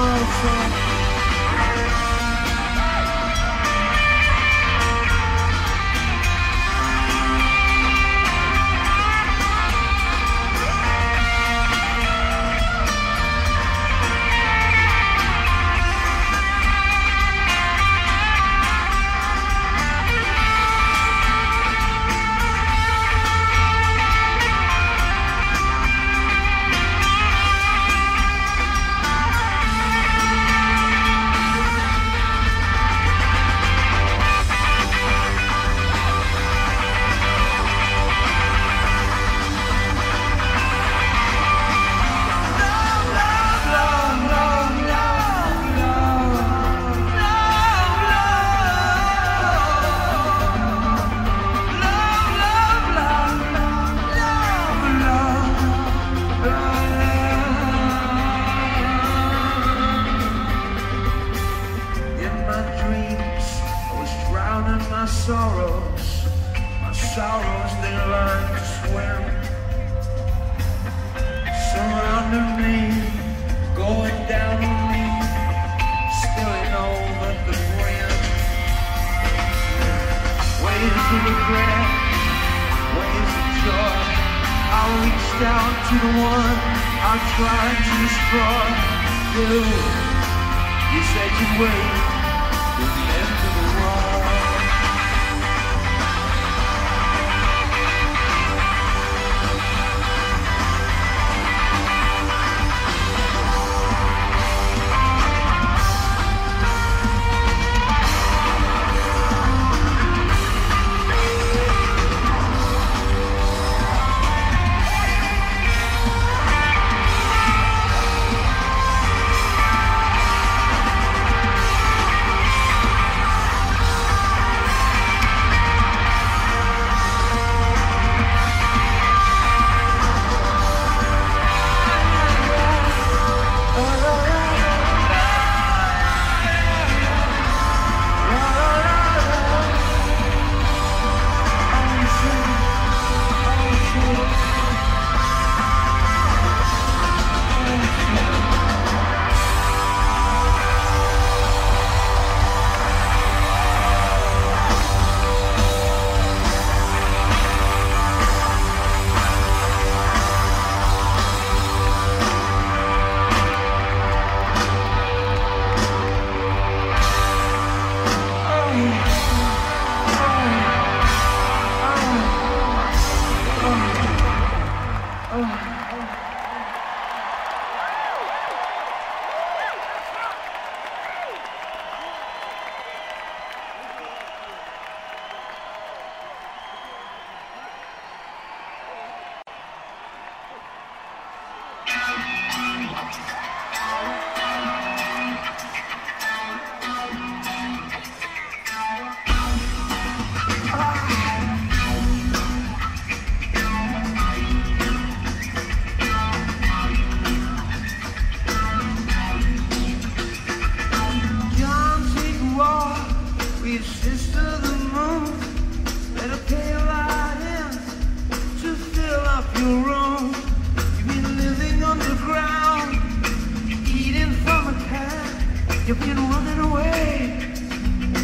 you've been running away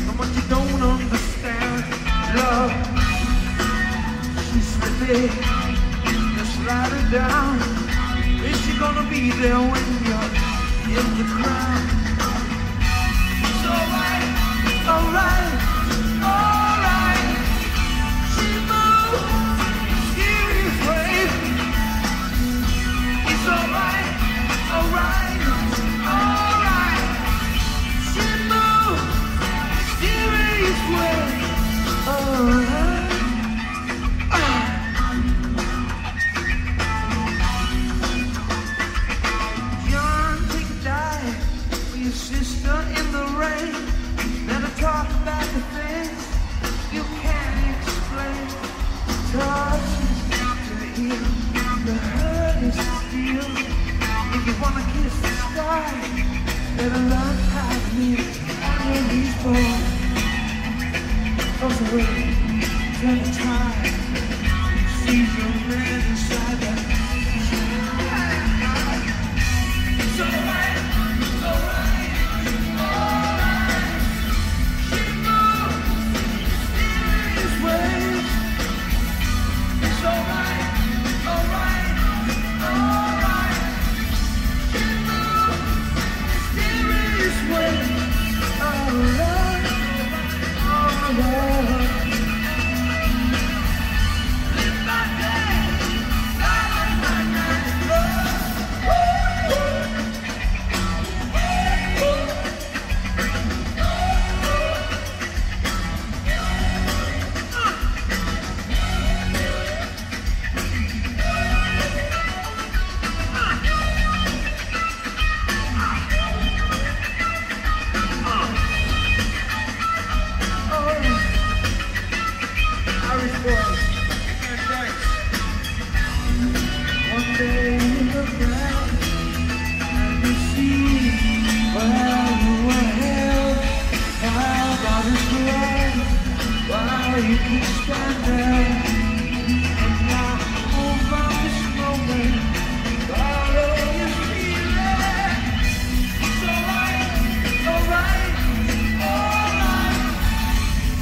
from day and slide her down. Is she gonna be there when you're in the crowd? It's alright, alright, alright. She moves, you wave. It's alright, alright, alright. She moves, you wave. Alright. That a love has me and these bones of the way turn the tide. See your man inside that tide. It's alright, alright, alright.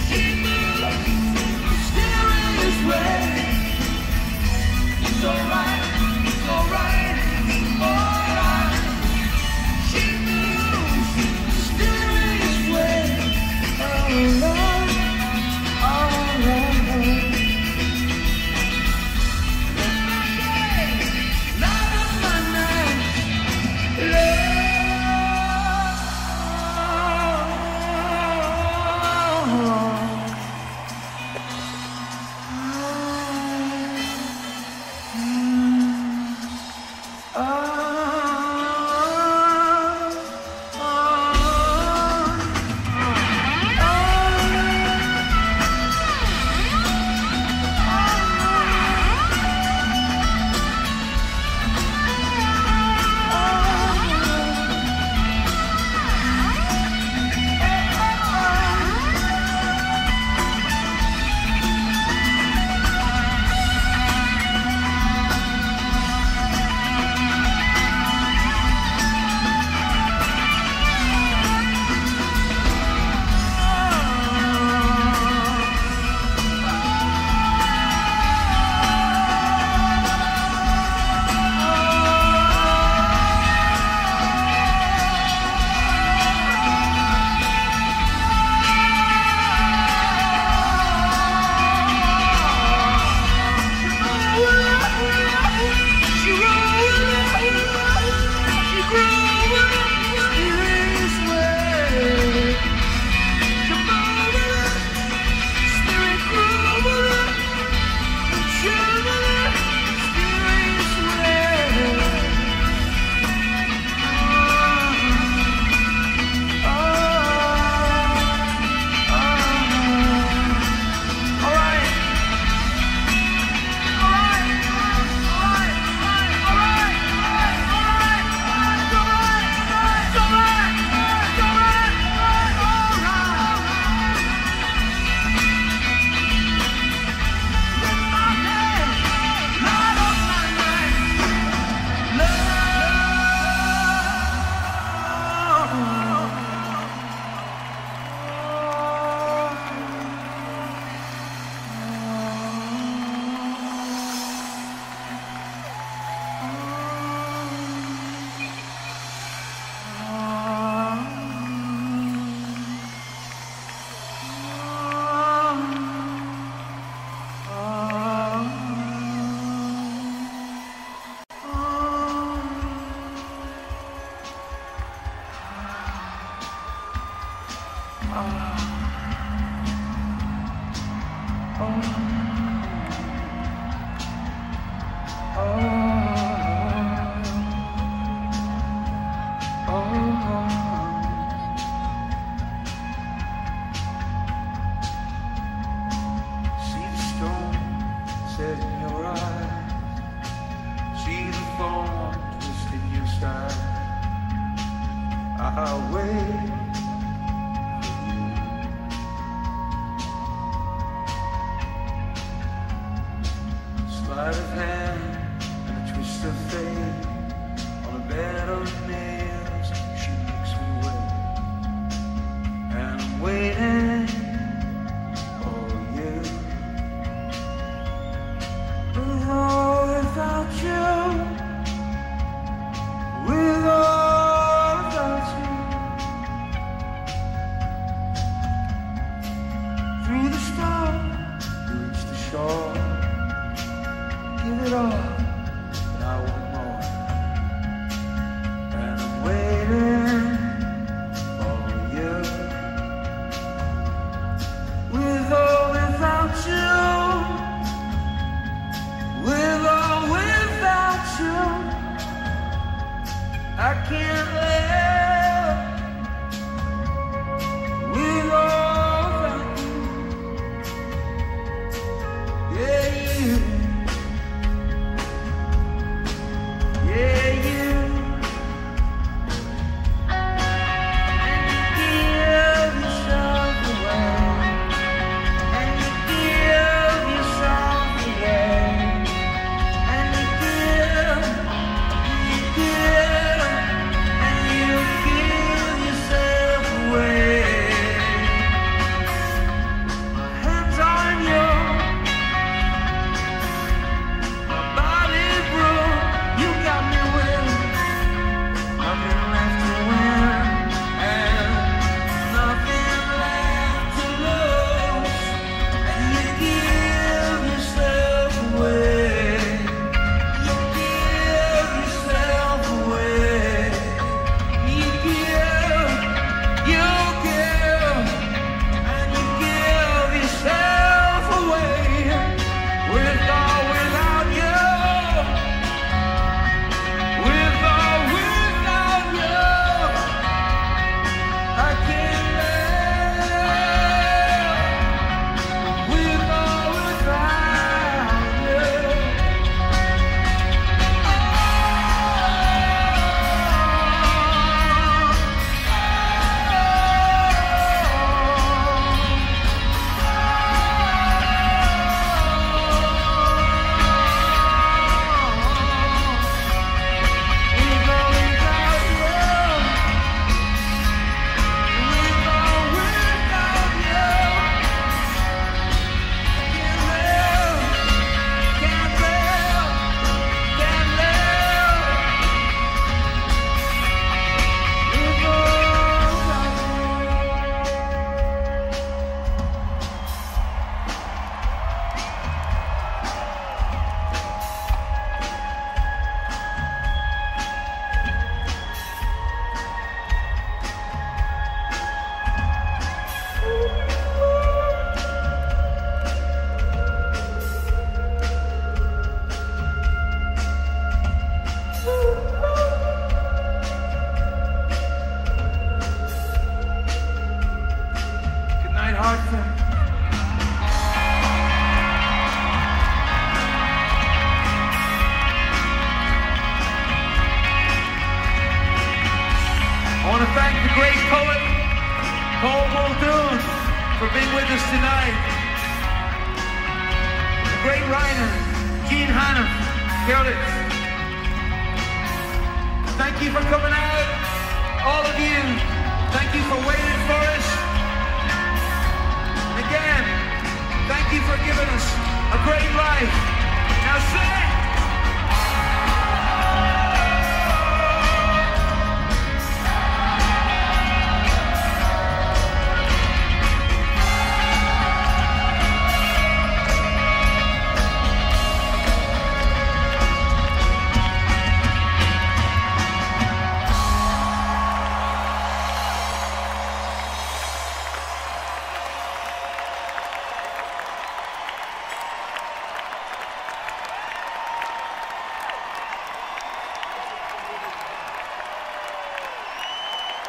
She moves mysterious ways. It's alright, alright, alright. When I love alright.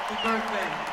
Happy birthday.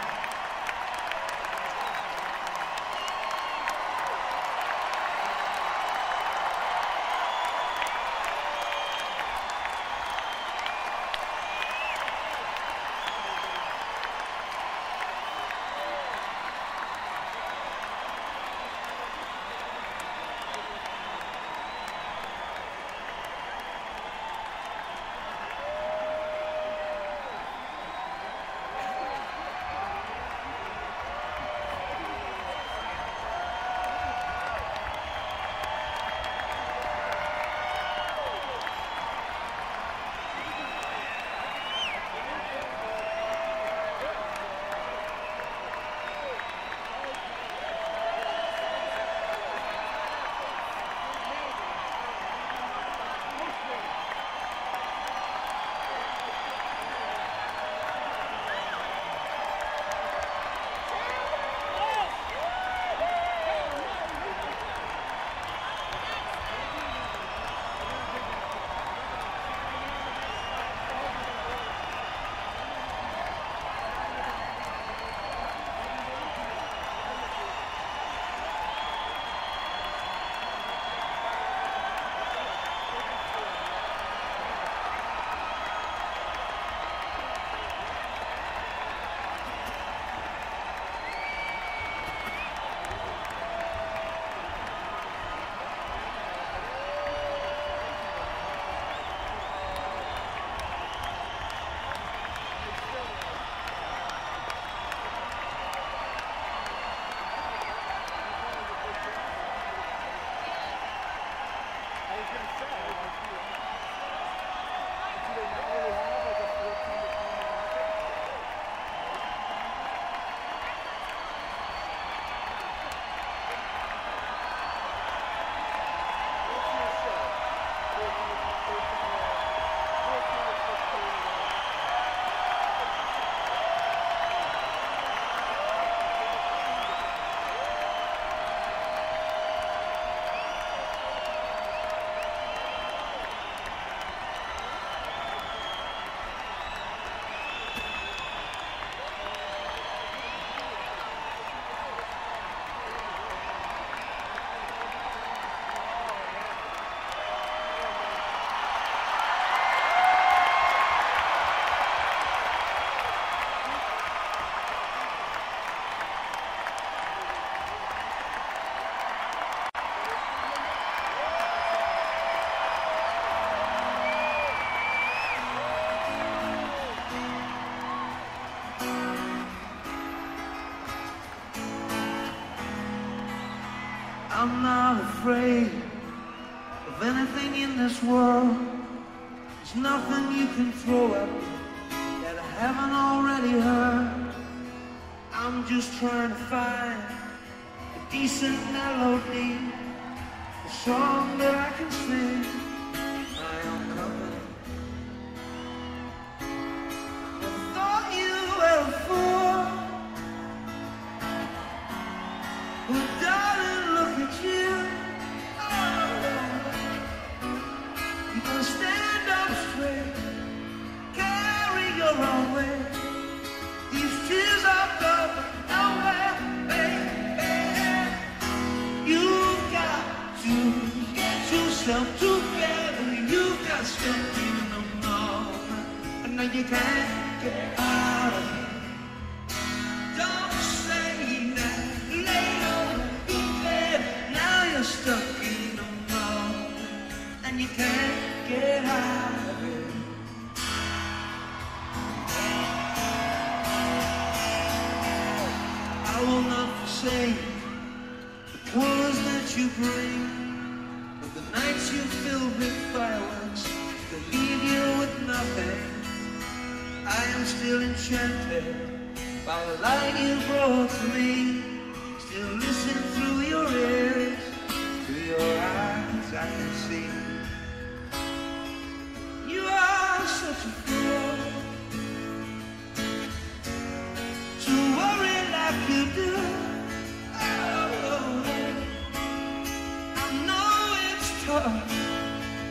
I'm not afraid of anything in this world. There's nothing you can throw at me that I haven't already heard. I'm just trying to find a decent melody, a song that I can sing my own company. I thought you were a fool who died. Stand up straight, carry your own way. These tears are gone nowhere, baby. You've got to get yourself together. You've got stuck in the moment, and now you can't get out of it. Don't say that later, baby. Now you're stuck in the moment, and you can't get out of it. I will not forsake the colors that you bring, but the nights you fill with fireworks that leave you with nothing. I am still enchanted by the light you brought to me. Still listen through your ears, through your eyes I can see. Such a fool to worry like you do. Oh, I know it's tough,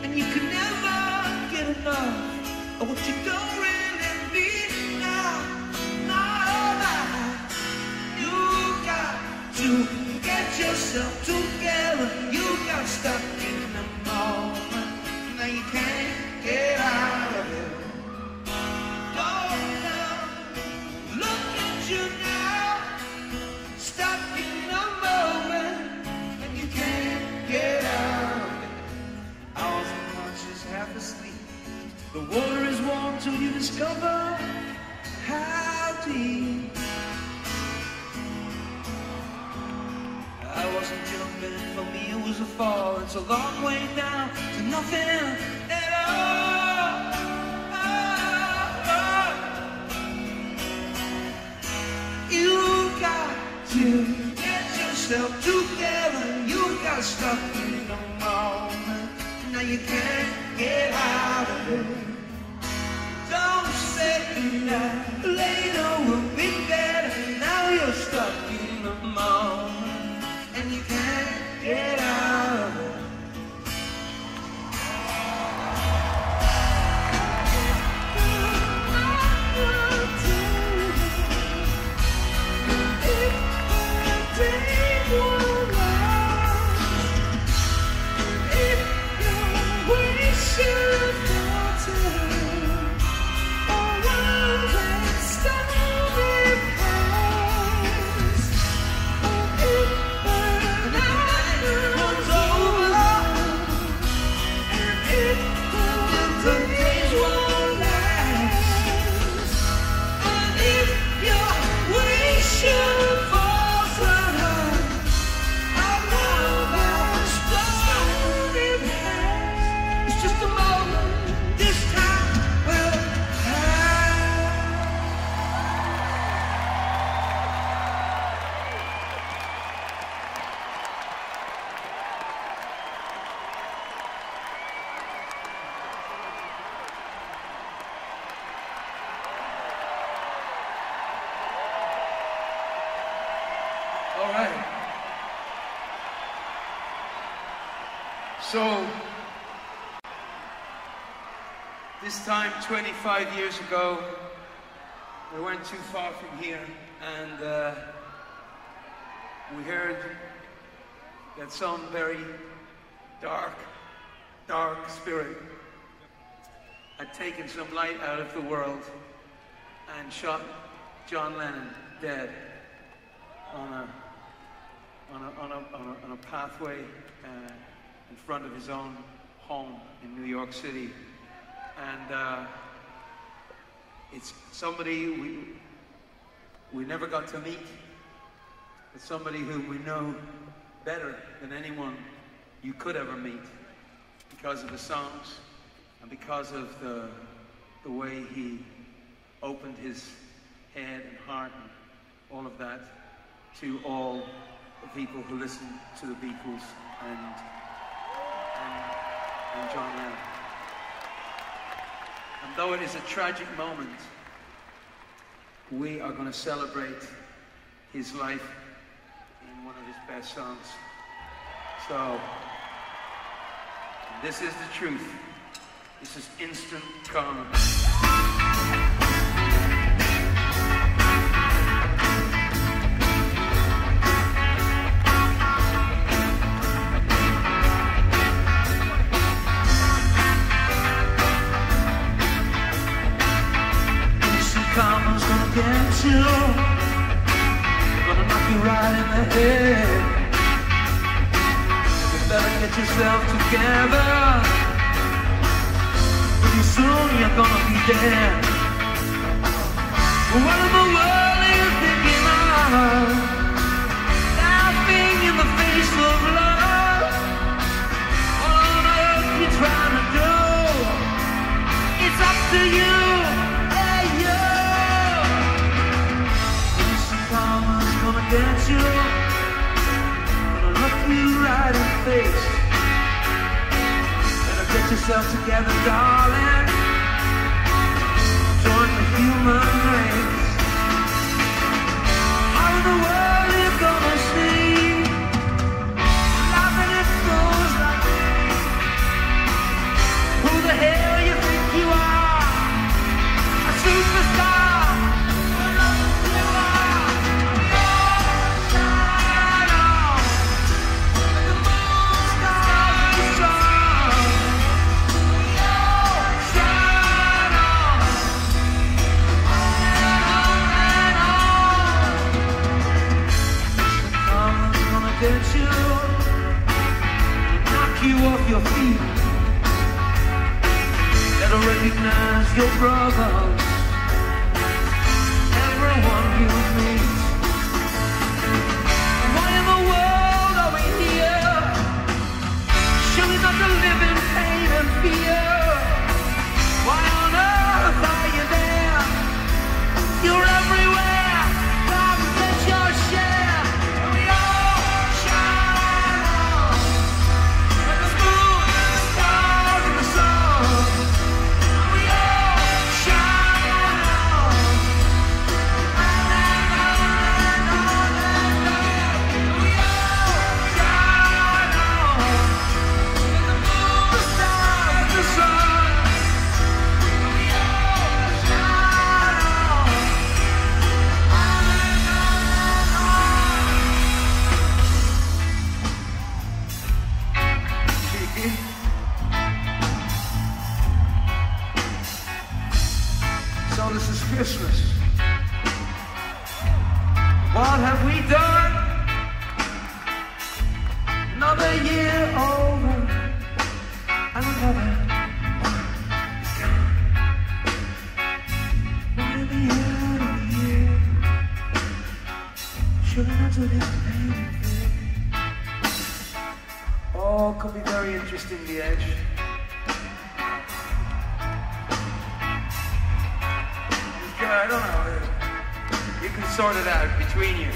and you can never get enough of what you don't really need now. blues will fall. It's a long way down to nothing at all. Oh, oh. You got to get yourself together. You got stuck in the moment. Now you can't get out of it. Don't say that later will be better. Now you're stuck in the moment. You can't get out of it. So, this time 25 years ago, we weren't too far from here, and we heard that some very dark, dark spirit had taken some light out of the world and shot John Lennon dead on a pathway in front of his own home in New York City. And it's somebody we never got to meet, but somebody who we know better than anyone you could ever meet because of the songs and because of the way he opened his head and heart and all of that to all the people who listened to the Beatles and John Lennon. And though it is a tragic moment, we are going to celebrate his life in one of his best songs. So, this is the truth. This is Instant Karma. Get you, gonna knock you right in the head. You better get yourself together, pretty soon you're gonna be dead. What in the world are you thinking of? Laughing in the face of love. What on earth are you trying to do? It's up to you. Get you, gonna look you right in the face. Better get yourself together, darling. Join the human race. How in the world are you gonna see life and it goes like this? Who the hell you think you are? A superstar? Off your feet, better recognize your brothers, everyone you meet. Why in the world are we here? What have we done? Another year over and another one. At the end of the year, children to this pain. Oh, could be very interesting, the edge. I don't know. You can sort it out between you.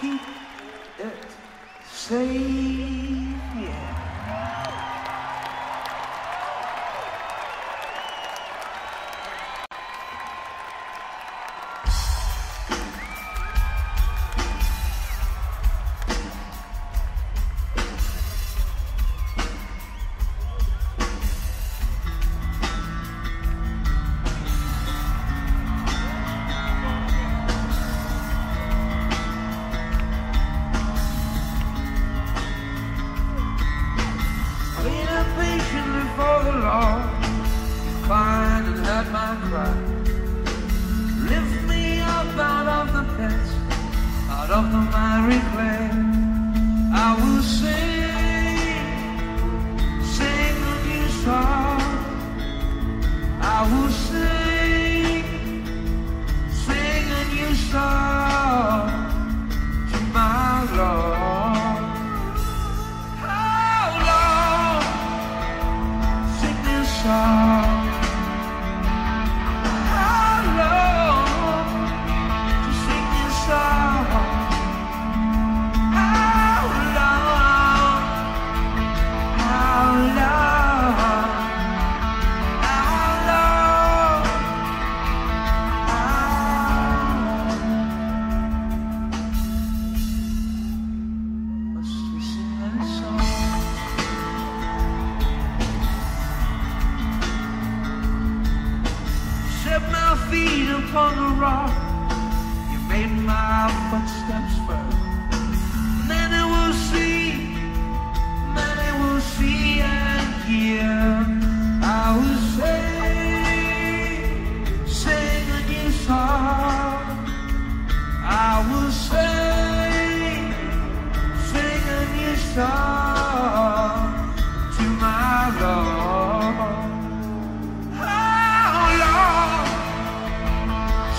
keep it safe.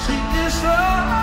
Sing this song.